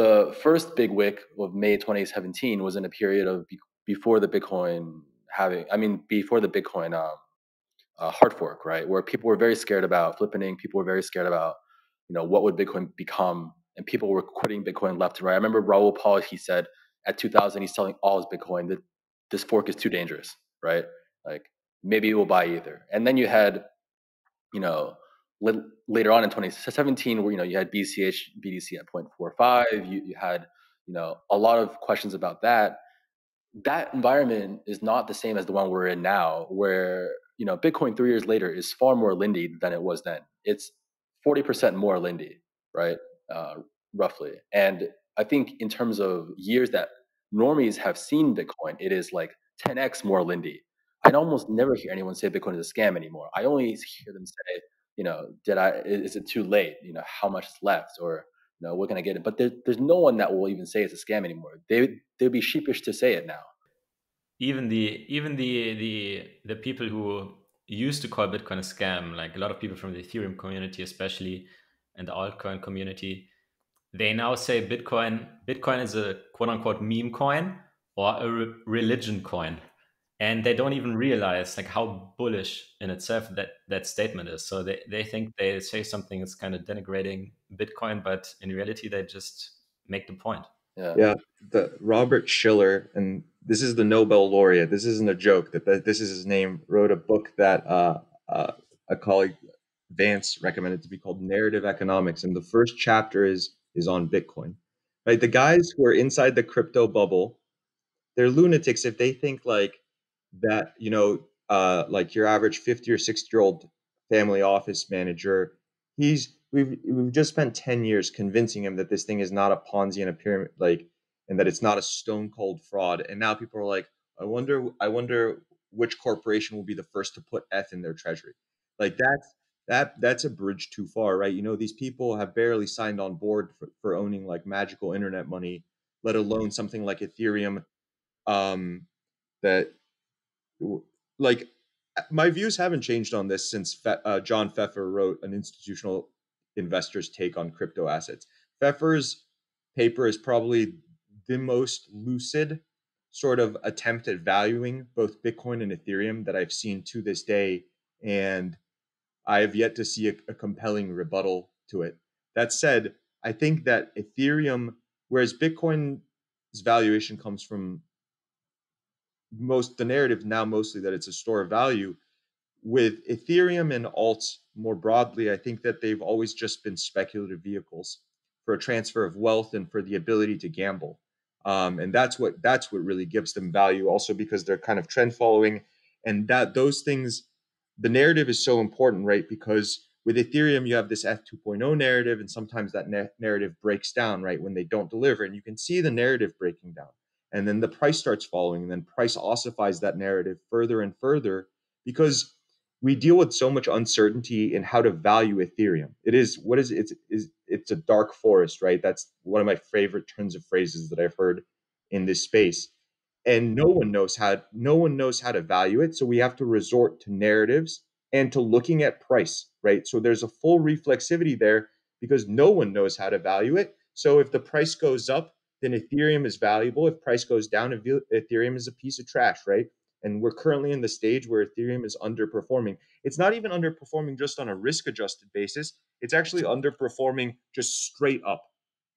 the first big wick of May twenty seventeen was in a period of be before the Bitcoin having, I mean, before the Bitcoin um, uh, hard fork, right? Where people were very scared about flippening. People were very scared about, you know, what would Bitcoin become? And people were quitting Bitcoin left and right. I remember Raoul Pal, he said at two thousand, he's selling all his Bitcoin. That this fork is too dangerous, right? Like maybe we'll buy Ether. And then you had, you know, later on in twenty seventeen, where, you know, you had B C H, B D C at zero point four five. You, you had, you know, a lot of questions about that. That environment is not the same as the one we're in now, where, you know, Bitcoin three years later is far more Lindy than it was then. It's forty percent more Lindy, right? Uh, roughly. And I think in terms of years that normies have seen Bitcoin, it is like ten X more Lindy. I'd almost never hear anyone say Bitcoin is a scam anymore. I only hear them say, you know, did I, is it too late? You know, how much is left? Or, no, we're gonna get it. But there, there's no one that will even say it's a scam anymore. They they'll be sheepish to say it now. Even the even the the the people who used to call Bitcoin a scam, like a lot of people from the Ethereum community, especially, and the altcoin community, they now say Bitcoin Bitcoin is a quote unquote meme coin or a re religion coin, and they don't even realize like how bullish in itself that that statement is. So they they think they say something is kind of denigrating Bitcoin, but in reality, they just make the point. Yeah, yeah. The Robert Schiller, and this is the Nobel laureate. This isn't a joke. That, that this is his name. Wrote a book that uh, uh, a colleague Vance recommended to be called Narrative Economics, and the first chapter is is on Bitcoin. Right, the guys who are inside the crypto bubble, they're lunatics if they think like that. You know, uh, like your average fifty or sixty year old family office manager, he's We've, we've just spent ten years convincing him that this thing is not a Ponzi and a pyramid, like, and that it's not a stone cold fraud. And now people are like, I wonder, I wonder which corporation will be the first to put F in their treasury. Like that's, that, that's a bridge too far, right? You know, these people have barely signed on board for, for owning like magical internet money, let alone something like Ethereum. Um, that like my views haven't changed on this since Fe uh, John Pfeffer wrote An Institutional Investor's Take on Crypto Assets. Pfeffer's paper is probably the most lucid sort of attempt at valuing both Bitcoin and Ethereum that I've seen to this day, and I have yet to see a, a compelling rebuttal to it. That said, I think that Ethereum, whereas Bitcoin's valuation comes from most the narrative now mostly that it's a store of value, with Ethereum and alts more broadly, I think that they've always just been speculative vehicles for a transfer of wealth and for the ability to gamble. Um, and that's what that's what really gives them value, also because they're kind of trend following, and that those things, the narrative is so important, right? Because With Ethereum, you have this F two point oh narrative, and sometimes that na- narrative breaks down, right, when they don't deliver. And you can see the narrative breaking down. And then the price starts following, and then price ossifies that narrative further and further, because we deal with so much uncertainty in how to value Ethereum. It is, what is it? It's, it's, it's a dark forest, right? That's one of my favorite turns of phrases that I've heard in this space. And no one knows how, no one knows how to value it. So we have to resort to narratives and to looking at price, right? So there's a full reflexivity there because no one knows how to value it. So if the price goes up, then Ethereum is valuable. If price goes down, Ethereum is a piece of trash, right? And we're currently in the stage where Ethereum is underperforming. It's not even underperforming just on a risk-adjusted basis. It's actually underperforming just straight up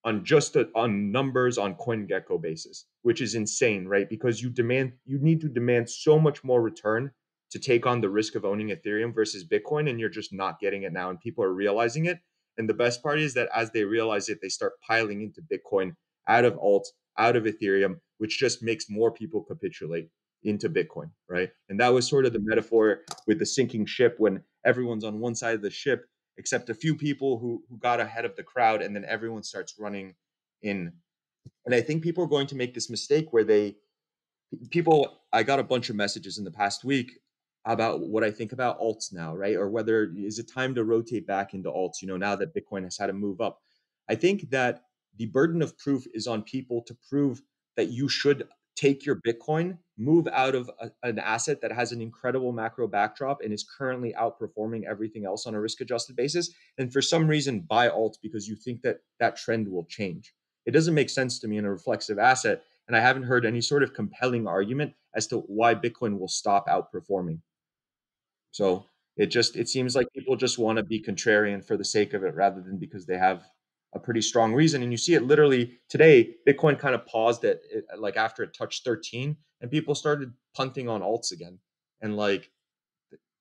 on just a, on numbers on CoinGecko basis, which is insane, right? Because you demand, you need to demand so much more return to take on the risk of owning Ethereum versus Bitcoin, and you're just not getting it now. And people are realizing it. And the best part is that as they realize it, they start piling into Bitcoin out of alt, out of Ethereum, which just makes more people capitulate into Bitcoin, right? And that was sort of the metaphor with the sinking ship, when everyone's on one side of the ship, except a few people who, who got ahead of the crowd, and then everyone starts running in. And I think people are going to make this mistake where they, people, I got a bunch of messages in the past week about what I think about alts now, right? Or whether, is it time to rotate back into alts, you know, now that Bitcoin has had a move up. I think that the burden of proof is on people to prove that you should take your Bitcoin, move out of a, an asset that has an incredible macro backdrop and is currently outperforming everything else on a risk-adjusted basis, and for some reason buy alts because you think that that trend will change. It doesn't make sense to me in a reflexive asset, and I haven't heard any sort of compelling argument as to why Bitcoin will stop outperforming. So it just, it seems like people just want to be contrarian for the sake of it rather than because they have a pretty strong reason. And you see it literally today, Bitcoin kind of paused at it, like after it touched thirteen, and people started punting on alts again. And like,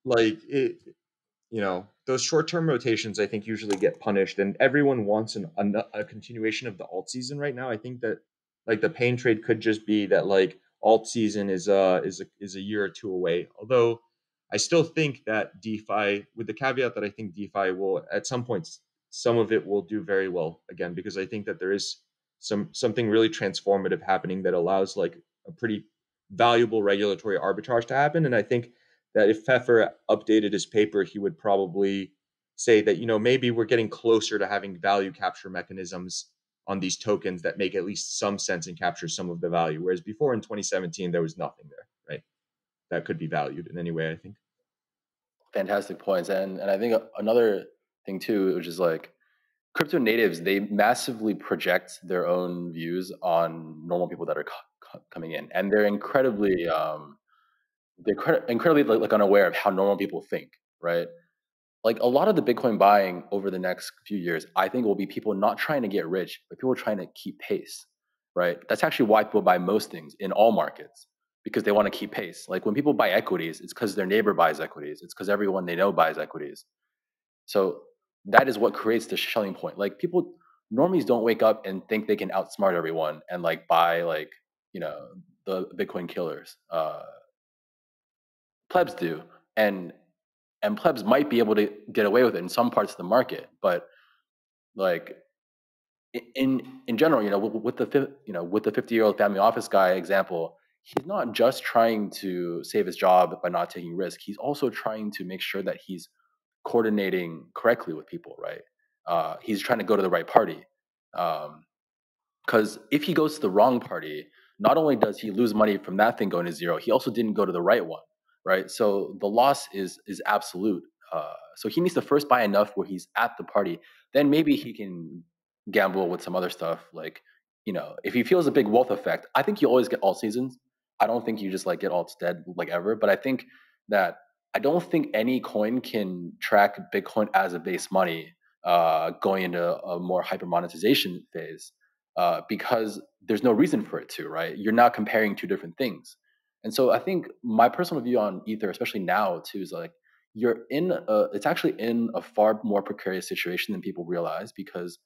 like it, you know, those short-term rotations, I think usually get punished, and everyone wants an, a, a continuation of the alt season right now. I think that like the pain trade could just be that like alt season is uh is a, is a year or two away. Although I still think that DeFi, with the caveat that I think DeFi will at some point, some of it will do very well again, because I think that there is some something really transformative happening that allows like a pretty valuable regulatory arbitrage to happen. And I think that if Pfeffer updated his paper, he would probably say that, you know, maybe we're getting closer to having value capture mechanisms on these tokens that make at least some sense and capture some of the value. Whereas before in twenty seventeen, there was nothing there, right? That could be valued in any way, I think. Fantastic points. And, and I think another thing too, which is like crypto natives, they massively project their own views on normal people that are co- coming in, and they're incredibly, um, they're cre- incredibly like, like unaware of how normal people think, right? Like a lot of the Bitcoin buying over the next few years, I think will be people not trying to get rich, but people trying to keep pace, right? That's actually why people buy most things in all markets, because they want to keep pace. Like when people buy equities, it's because their neighbor buys equities. It's because everyone they know buys equities. So that is what creates the shelling point. Like people, normies don't wake up and think they can outsmart everyone and like buy like, you know, the Bitcoin killers. Uh, plebs do. And and plebs might be able to get away with it in some parts of the market. But like in in general, you know, with the, you know, with the fifty-year-old family office guy example, he's not just trying to save his job by not taking risk. He's also trying to make sure that he's coordinating correctly with people, right? Uh, he's trying to go to the right party. Because um, if he goes to the wrong party, not only does he lose money from that thing going to zero, he also didn't go to the right one, right? So the loss is is absolute. Uh, so he needs to first buy enough where he's at the party. Then maybe he can gamble with some other stuff. Like, you know, if he feels a big wealth effect, I think you always get alt seasons. I don't think you just like get alts dead like ever. But I think that I don't think any coin can track Bitcoin as a base money uh, going into a more hyper monetization phase uh, because there's no reason for it to, right? You're not comparing two different things. And so I think my personal view on Ether, especially now too, is like you're in a, it's actually in a far more precarious situation than people realize because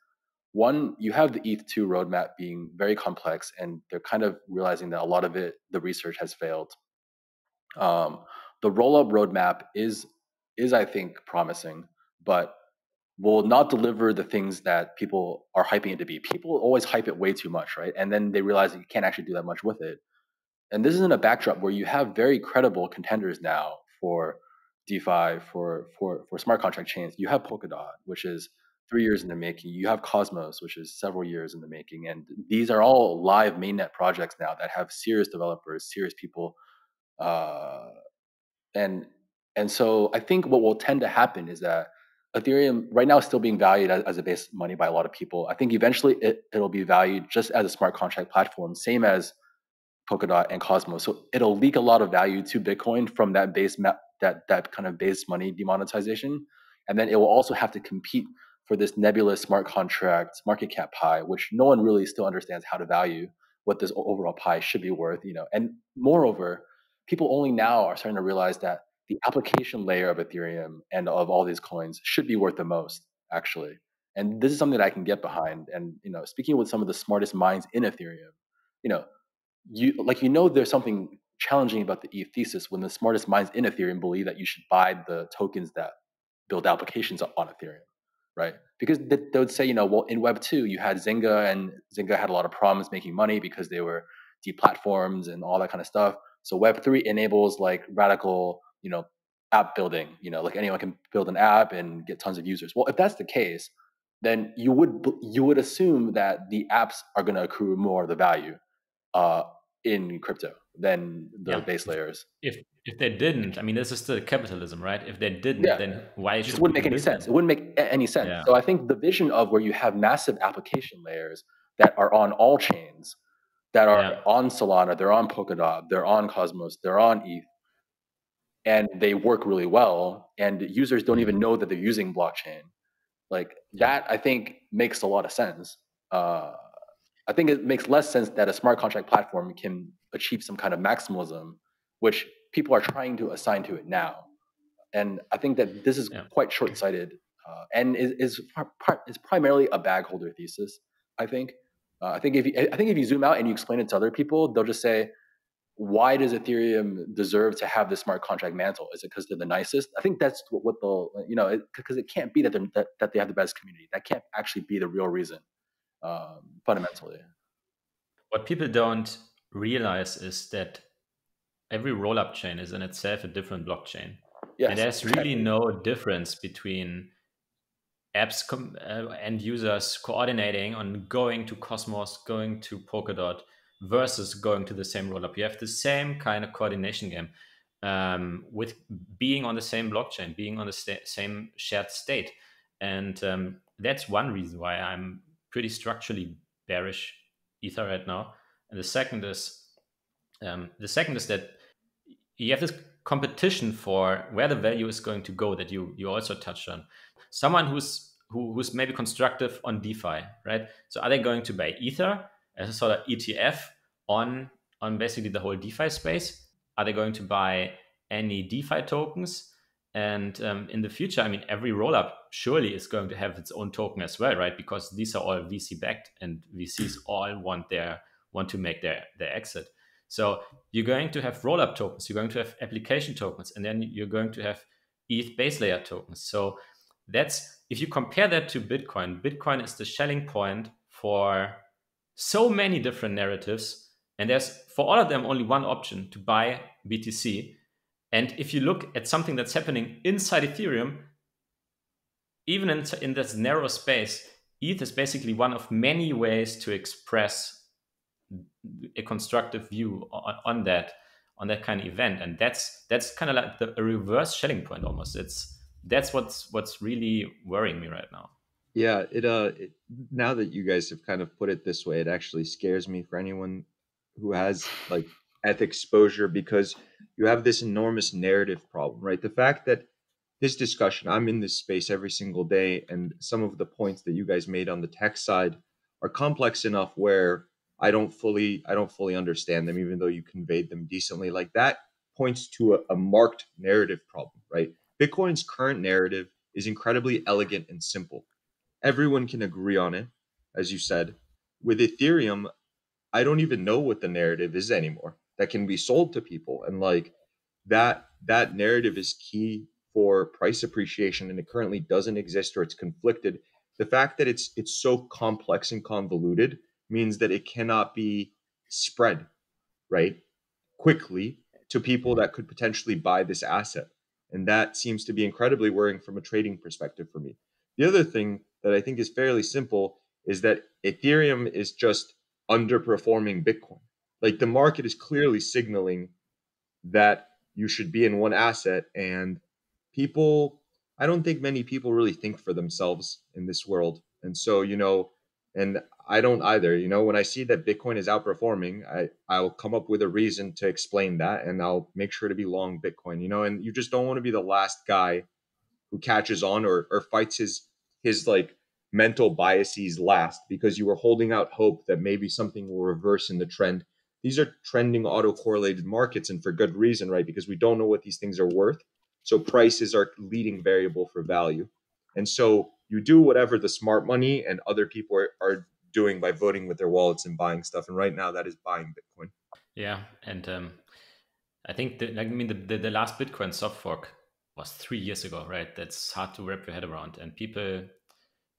one, you have the E T H two roadmap being very complex and they're kind of realizing that a lot of it, the research has failed. Um, The roll-up roadmap is, is I think, promising, but will not deliver the things that people are hyping it to be. People always hype it way too much, right? And then they realize that you can't actually do that much with it. And this is in a backdrop where you have very credible contenders now for DeFi, for for for smart contract chains. You have Polkadot, which is three years in the making. You have Cosmos, which is several years in the making. And these are all live mainnet projects now that have serious developers, serious people. Uh, and and so I think what will tend to happen is that Ethereum right now is still being valued as, as a base money by a lot of people. I think eventually it, it'll be valued just as a smart contract platform, same as Polkadot and Cosmos. So it'll leak a lot of value to Bitcoin from that base ma- that that kind of base money demonetization. And then it will also have to compete for this nebulous smart contract market cap pie, which no one really still understands how to value what this overall pie should be worth, you know. And moreover, people only now are starting to realize that the application layer of Ethereum and of all these coins should be worth the most, actually. And this is something that I can get behind. And, you know, speaking with some of the smartest minds in Ethereum, you know, you like, you know, there's something challenging about the E T H thesis when the smartest minds in Ethereum believe that you should buy the tokens that build applications on Ethereum, right? Because they, they would say, you know, well, in Web two, you had Zynga, and Zynga had a lot of problems making money because they were deplatformed and all that kind of stuff. So Web three enables like radical, you know, app building, you know, like anyone can build an app and get tons of users. Well, if that's the case, then you would you would assume that the apps are going to accrue more of the value uh, in crypto than the yeah. base layers. If if they didn't, I mean, this is still capitalism, right? If they didn't, yeah. then why? It just wouldn't make any business? sense. It wouldn't make any sense. Yeah. So I think the vision of where you have massive application layers that are on all chains, that are yeah. on Solana, they're on Polkadot, they're on Cosmos, they're on E T H, and they work really well, and users don't even know that they're using blockchain. Like that, I think, makes a lot of sense. Uh, I think it makes less sense that a smart contract platform can achieve some kind of maximalism, which people are trying to assign to it now. And I think that this is yeah. quite short-sighted uh, and is is, is primarily a bag holder thesis, I think. Uh, I think if you, I think if you zoom out and you explain it to other people, they'll just say, why does Ethereum deserve to have the smart contract mantle? Is it because they're the nicest? I think that's what, what the, you know, because it, it can't be that, that that they have the best community. That can't actually be the real reason, um, fundamentally. What people don't realize is that every rollup chain is in itself a different blockchain. Yes, and there's really no difference between apps com- uh, and users coordinating on going to Cosmos, going to Polkadot, versus going to the same rollup. You have the same kind of coordination game um, with being on the same blockchain, being on the st- same shared state. And um, that's one reason why I'm pretty structurally bearish Ether right now. And the second is um, the second is that you have this competition for where the value is going to go that you you also touched on. Someone who's who, who's maybe constructive on DeFi, right? So are they going to buy Ether as a sort of E T F on, on basically the whole DeFi space? Are they going to buy any DeFi tokens? And um, in the future, I mean, every rollup surely is going to have its own token as well, right? Because these are all V C backed, and V Cs all want their want to make their, their exit. So you're going to have rollup tokens, you're going to have application tokens, and then you're going to have E T H base layer tokens. So that's, if you compare that to Bitcoin, Bitcoin is the shelling point for so many different narratives, and there's for all of them only one option: to buy B T C. And if you look at something that's happening inside Ethereum, even in, in this narrow space, E T H is basically one of many ways to express a constructive view on, on that on that kind of event. And that's that's kind of like the, a reverse shelling point almost. It's that's what's what's really worrying me right now. Yeah, it uh, it, now that you guys have kind of put it this way, it actually scares me for anyone who has like E T H exposure, because you have this enormous narrative problem, right? The fact that this discussion, I'm in this space every single day, and some of the points that you guys made on the tech side are complex enough where I don't fully, I don't fully understand them, even though you conveyed them decently. Like that points to a, a marked narrative problem, right? Bitcoin's current narrative is incredibly elegant and simple. Everyone can agree on it, as you said. With Ethereum, I don't even know what the narrative is anymore that can be sold to people. And like that, that narrative is key for price appreciation, and it currently doesn't exist, or it's conflicted. The fact that it's it's so complex and convoluted means that it cannot be spread, right, quickly to people that could potentially buy this asset. And that seems to be incredibly worrying from a trading perspective for me. The other thing that I think is fairly simple is that Ethereum is just underperforming Bitcoin. Like, the market is clearly signaling that you should be in one asset, and people, I don't think many people really think for themselves in this world. And so, you know, and I don't either, you know, when I see that Bitcoin is outperforming, I, I'll come up with a reason to explain that, and I'll make sure to be long Bitcoin, you know, and you just don't want to be the last guy who catches on or, or fights his, his like mental biases last because you were holding out hope that maybe something will reverse in the trend. These are trending autocorrelated markets, and for good reason, right? Because we don't know what these things are worth. So price is our leading variable for value. And so you do whatever the smart money and other people are, are doing by voting with their wallets and buying stuff. And right now that is buying Bitcoin. Yeah. And um, I think, the, I mean, the, the, the last Bitcoin soft fork was three years ago, right? That's hard to wrap your head around. And people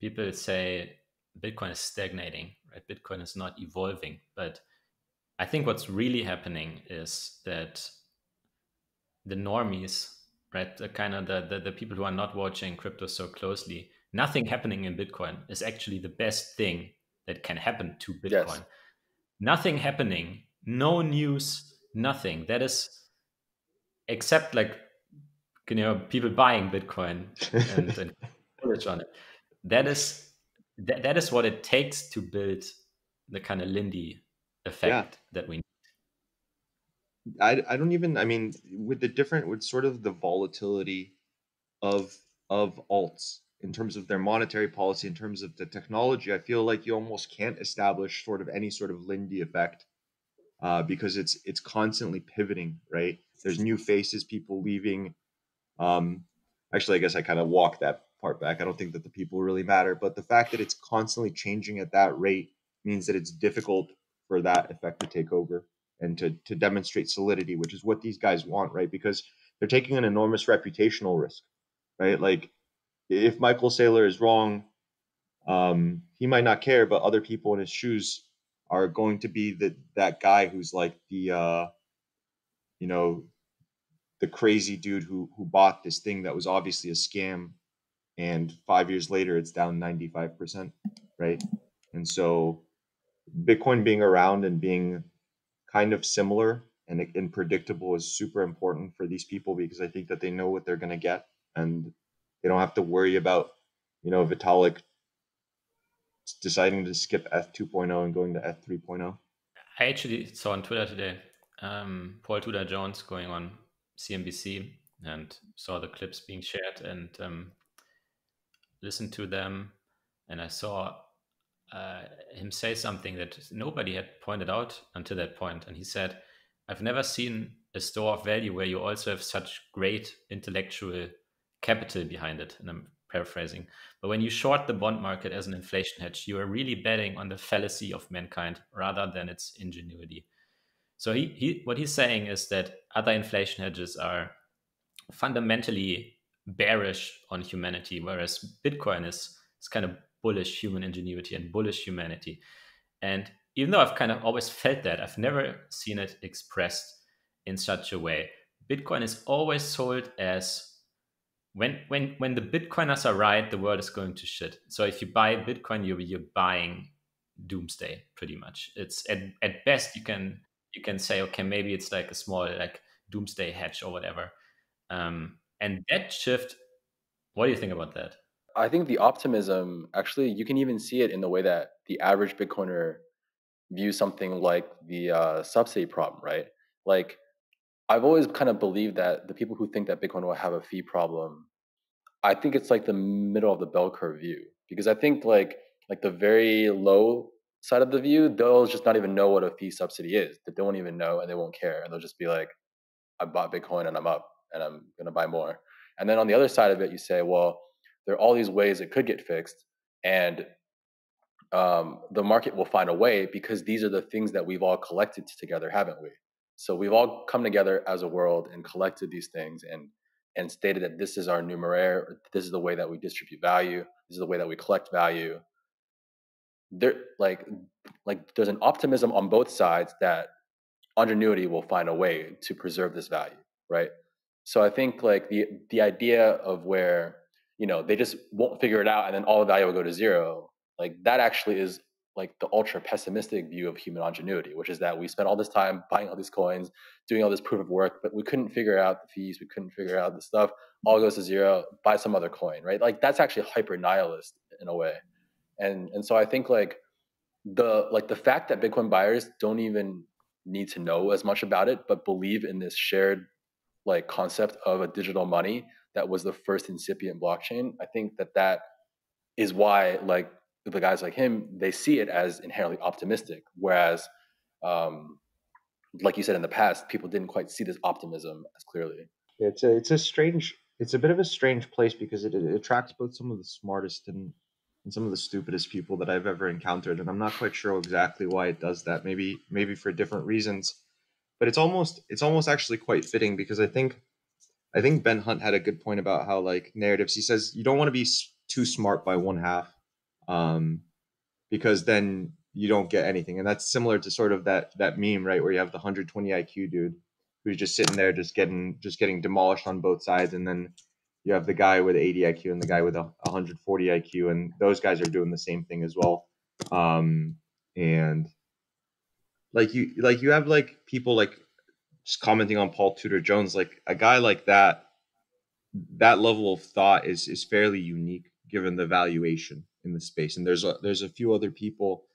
people say Bitcoin is stagnating, right? Bitcoin is not evolving. But I think what's really happening is that the normies, right, the kind of the, the the people who are not watching crypto so closely, nothing happening in Bitcoin is actually the best thing that can happen to Bitcoin. Yes. Nothing happening, no news, nothing. That is, except like, you know, people buying Bitcoin and, and coverage on it. That is that, that is what it takes to build the kind of Lindy effect yeah. that we need. I, I don't even, I mean, with the different, with sort of the volatility of, of alts in terms of their monetary policy, in terms of the technology, I feel like you almost can't establish sort of any sort of Lindy effect uh, because it's, it's constantly pivoting, right? There's new faces, people leaving. Um, actually, I guess I kind of walk that part back. I don't think that the people really matter, but the fact that it's constantly changing at that rate means that it's difficult for that effect to take over and to, to demonstrate solidity, which is what these guys want, right? Because they're taking an enormous reputational risk, right? Like, if Michael Saylor is wrong, um, he might not care, but other people in his shoes are going to be the, that guy who's like the, uh, you know, the crazy dude who who bought this thing that was obviously a scam, and five years later, it's down ninety-five percent, right? And so Bitcoin being around and being kind of similar and, and predictable is super important for these people, because I think that they know what they're going to get, and they don't have to worry about, you know, Vitalik deciding to skip F two point oh and going to F three point oh. I actually saw on Twitter today, um, Paul Tudor Jones going on C N B C, and saw the clips being shared, and um, listened to them. And I saw uh, him say something that nobody had pointed out until that point. And he said, I've never seen a store of value where you also have such great intellectual capital behind it. And I'm paraphrasing, but when you short the bond market as an inflation hedge, you are really betting on the fallacy of mankind rather than its ingenuity. So he, he what he's saying is that other inflation hedges are fundamentally bearish on humanity, whereas Bitcoin is, is kind of bullish human ingenuity and bullish humanity. And even though I've kind of always felt that, I've never seen it expressed in such a way. Bitcoin is always sold as, When when when the Bitcoiners are right, the world is going to shit. So if you buy Bitcoin, you're you're buying doomsday pretty much. It's at, at best you can you can say, okay, maybe it's like a small like doomsday hedge or whatever. Um, and that shift, what do you think about that? I think the optimism, actually, you can even see it in the way that the average Bitcoiner views something like the uh, subsidy problem, right? Like, I've always kind of believed that the people who think that Bitcoin will have a fee problem, I think it's like the middle of the bell curve view, because I think like like the very low side of the view, they'll just not even know what a fee subsidy is. They don't even know, and they won't care, and they'll just be like, I bought Bitcoin and I'm up and I'm gonna buy more. And then on the other side of it, you say, well, there are all these ways it could get fixed, and um, the market will find a way, because these are the things that we've all collected together, haven't we? So we've all come together as a world and collected these things, and and stated that this is our numeraire, this is the way that we distribute value, this is the way that we collect value, there like like there's an optimism on both sides that Ingenuity will find a way to preserve this value, right? So I think like the the idea of where, you know, they just won't figure it out and then all the value will go to zero, like that actually is like the ultra pessimistic view of human ingenuity, which is that we spent all this time buying all these coins, doing all this proof of work, but we couldn't figure out the fees, we couldn't figure out the stuff, all goes to zero, buy some other coin, right? Like that's actually hyper nihilist in a way. And and so I think like the like the fact that Bitcoin buyers don't even need to know as much about it, but believe in this shared like concept of a digital money that was the first incipient blockchain, I think that that is why like the guys like him, they see it as inherently optimistic. Whereas, um, like you said in the past, people didn't quite see this optimism as clearly. It's a, it's a strange, it's a bit of a strange place because it, it attracts both some of the smartest and, and some of the stupidest people that I've ever encountered. And I'm not quite sure exactly why it does that. Maybe, maybe for different reasons, but it's almost, it's almost actually quite fitting because I think, I think Ben Hunt had a good point about how like narratives, he says, you don't want to be too smart by one half. Um, because then you don't get anything. And that's similar to sort of that, that meme, right? Where you have the one hundred twenty I Q dude who's just sitting there, just getting, just getting demolished on both sides. And then you have the guy with eighty I Q and the guy with a one hundred forty I Q, and those guys are doing the same thing as well. Um, and like you, like you have like people like just commenting on Paul Tudor Jones, like a guy like that, that level of thought is, is fairly unique given the valuation in the space. And there's a, there's a few other people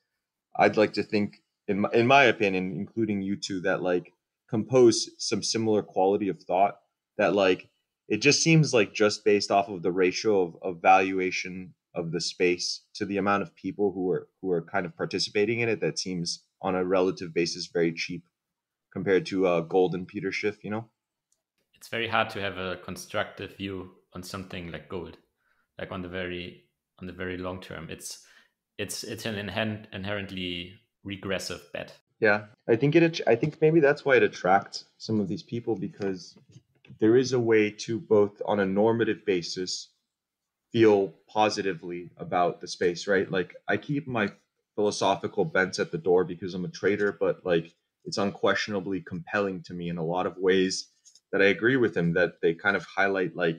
I'd like to think in my, in my opinion, including you two, that like compose some similar quality of thought that like, it just seems like just based off of the ratio of, of valuation of the space to the amount of people who are, who are kind of participating in it, that seems on a relative basis, very cheap compared to uh gold and Peter Schiff, you know? It's very hard to have a constructive view on something like gold, like on the very, in the very long term. It's it's it's an inherent, inherently regressive bet. Yeah, I think it. I think maybe that's why it attracts some of these people, because there is a way to both on a normative basis feel positively about the space, right? Like I keep my philosophical bents at the door because I'm a trader, but like it's unquestionably compelling to me in a lot of ways that I agree with him, that they kind of highlight like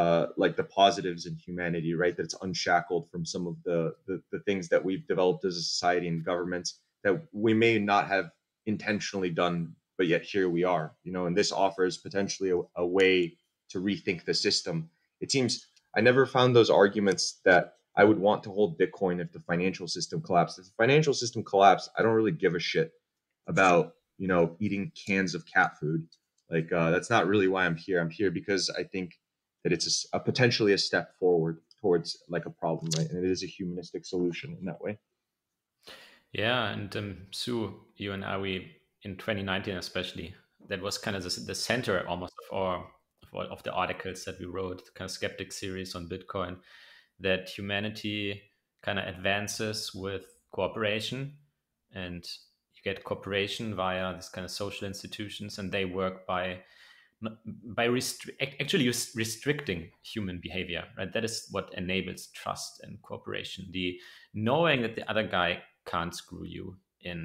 Uh, like the positives in humanity, right? That's unshackled from some of the, the the things that we've developed as a society and governments that we may not have intentionally done, but yet here we are, you know, and this offers potentially a, a way to rethink the system. It seems I never found those arguments that I would want to hold Bitcoin if the financial system collapsed. If the financial system collapsed, I don't really give a shit about, you know, eating cans of cat food. Like uh, that's not really why I'm here. I'm here because I think that it's a, a potentially a step forward towards like a problem, right? And it is a humanistic solution in that way. Yeah, and um, Su, you and I, we in twenty nineteen especially, that was kind of the, the center almost of our of, of the articles that we wrote, the kind of skeptic series on Bitcoin, that humanity kind of advances with cooperation, and you get cooperation via this kind of social institutions, and they work by. by restric- actually restricting human behavior, right? That is what enables trust and cooperation. The knowing that the other guy can't screw you in,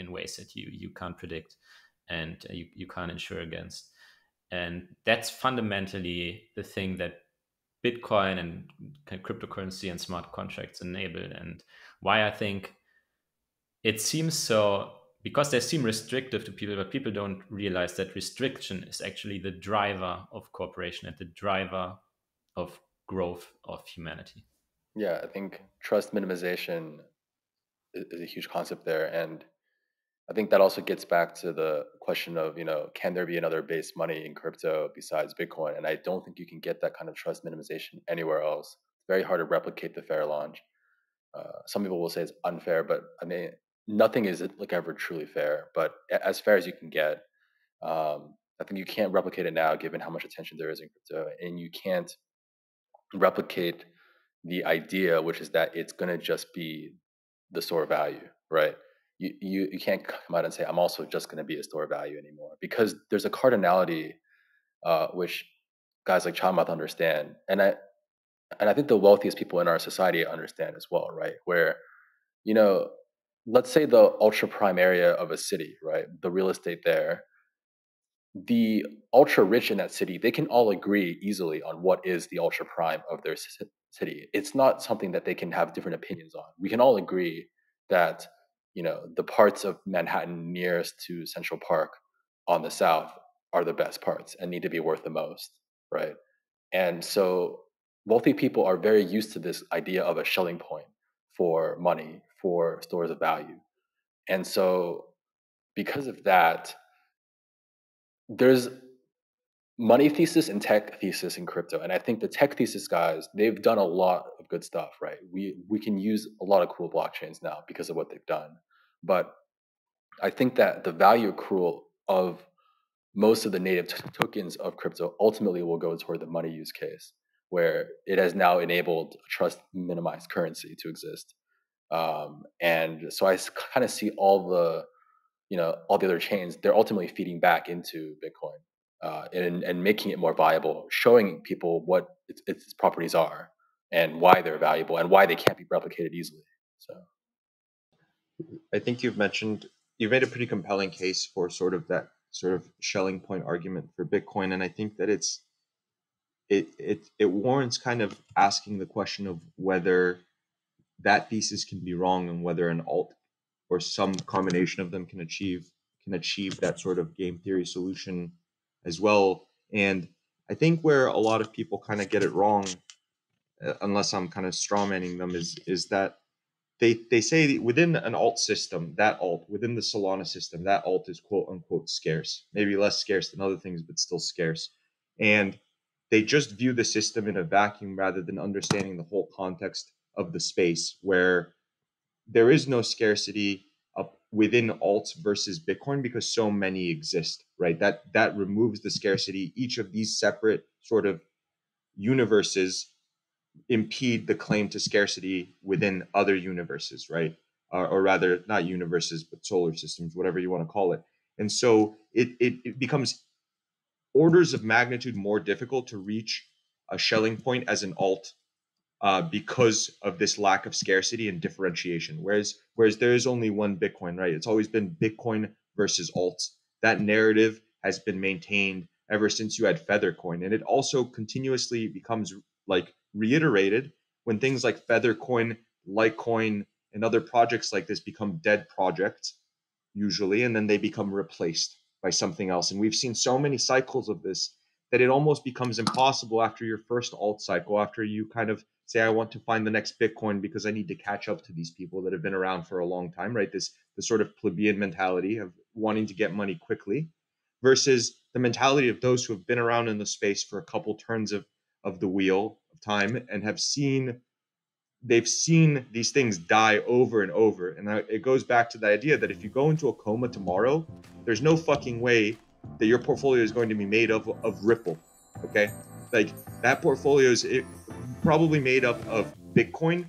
in ways that you, you can't predict and you, you can't insure against. And that's fundamentally the thing that Bitcoin and kind of cryptocurrency and smart contracts enable, and why I think it seems so, because they seem restrictive to people, but people don't realize that restriction is actually the driver of cooperation and the driver of growth of humanity. Yeah, I think trust minimization is a huge concept there. And I think that also gets back to the question of, you know, can there be another base money in crypto besides Bitcoin? And I don't think you can get that kind of trust minimization anywhere else. It's very hard to replicate the fair launch. Uh, some people will say it's unfair, but I mean, nothing is like ever truly fair, but as fair as you can get, um, I think you can't replicate it now, given how much attention there is in crypto, and you can't replicate the idea, which is that it's going to just be the store of value, right? You, you you can't come out and say, I'm also just going to be a store of value anymore, because there's a cardinality, uh, which guys like Chamath understand, and I and I think the wealthiest people in our society understand as well, right? Where, you know, let's say the ultra prime area of a city, right? The real estate there, the ultra rich in that city, they can all agree easily on what is the ultra prime of their city. It's not something that they can have different opinions on. We can all agree that, you know, the parts of Manhattan nearest to Central Park on the south are the best parts and need to be worth the most, right? And so wealthy people are very used to this idea of a shelling point for money, for stores of value. And so because of that, there's money thesis and tech thesis in crypto. And I think the tech thesis guys, they've done a lot of good stuff, right? We, we can use a lot of cool blockchains now because of what they've done. But I think that the value accrual of most of the native t- tokens of crypto ultimately will go toward the money use case, where it has now enabled trust minimized currency to exist. Um, and so I kind of see all the, you know, all the other chains, they're ultimately feeding back into Bitcoin uh, and, and making it more viable, showing people what its, its properties are and why they're valuable and why they can't be replicated easily. So I think you've mentioned, you've made a pretty compelling case for sort of that sort of shelling point argument for Bitcoin. And I think that it's, It, it it warrants kind of asking the question of whether that thesis can be wrong and whether an alt or some combination of them can achieve can achieve that sort of game theory solution as well. And I think where a lot of people kind of get it wrong, unless I'm kind of strawmanning them, is is that they they say that within an alt system, that alt within the Solana system, that alt is quote unquote scarce, maybe less scarce than other things, but still scarce. And they just view the system in a vacuum rather than understanding the whole context of the space, where there is no scarcity up within alts versus Bitcoin because so many exist, right? That that removes the scarcity. Each of these separate sort of universes impede the claim to scarcity within other universes, right? Or, or rather, not universes, but solar systems, whatever you want to call it. And so it it, it becomes orders of magnitude more difficult to reach a shelling point as an alt uh, because of this lack of scarcity and differentiation. Whereas, whereas there is only one Bitcoin, right? It's always been Bitcoin versus alts. That narrative has been maintained ever since you had Feathercoin. And it also continuously becomes like reiterated when things like Feathercoin, Litecoin, and other projects like this become dead projects usually, and then they become replaced by something else. And we've seen so many cycles of this that it almost becomes impossible after your first alt cycle, after you kind of say, I want to find the next Bitcoin because I need to catch up to these people that have been around for a long time, right? This, this sort of plebeian mentality of wanting to get money quickly versus the mentality of those who have been around in the space for a couple turns of, of the wheel of time and have seen, they've seen these things die over and over. And it goes back to the idea that if you go into a coma tomorrow, there's no fucking way that your portfolio is going to be made up of, of Ripple, okay? Like that portfolio is it, probably made up of Bitcoin,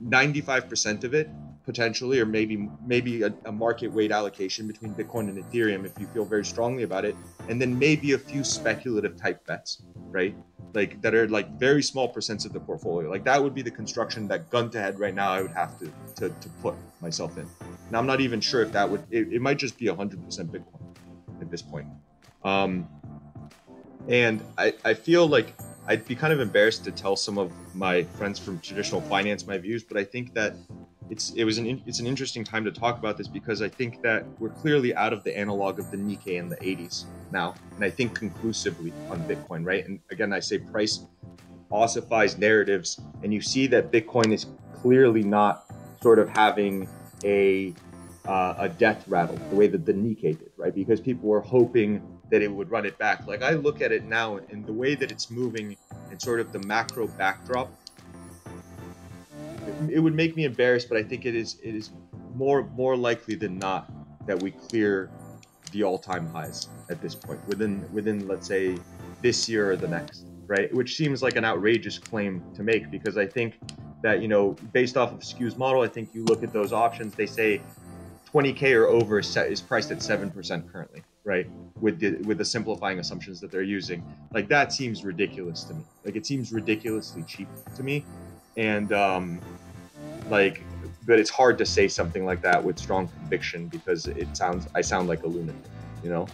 ninety-five percent of it potentially, or maybe maybe a, a market weight allocation between Bitcoin and Ethereum if you feel very strongly about it. And then maybe a few speculative type bets, right? Like that are like very small percents of the portfolio. Like that would be the construction that gun to head right now I would have to to, to put myself in. And I'm not even sure if that would, it, it might just be one hundred percent Bitcoin at this point. Um, and I, I feel like I'd be kind of embarrassed to tell some of my friends from traditional finance my views, but I think that It's it was an it's an interesting time to talk about this because I think that we're clearly out of the analog of the Nikkei in the eighties now, and I think conclusively on Bitcoin, right? And again, I say price ossifies narratives, and you see that Bitcoin is clearly not sort of having a uh, a death rattle the way that the Nikkei did, right? Because people were hoping that it would run it back. Like I look at it now, and the way that it's moving, and sort of the macro backdrop. It would make me embarrassed, but I think it is it is more more likely than not that we clear the all-time highs at this point within within let's say this year or the next, right? Which seems like an outrageous claim to make because I think that, you know, based off of S K U's model, I think you look at those options, they say twenty K or over is priced at seven percent currently, right? With the, with the simplifying assumptions that they're using. Like, that seems ridiculous to me. Like, it seems ridiculously cheap to me. And, um, like, but it's hard to say something like that with strong conviction because it sounds, I sound like a lunatic, you know?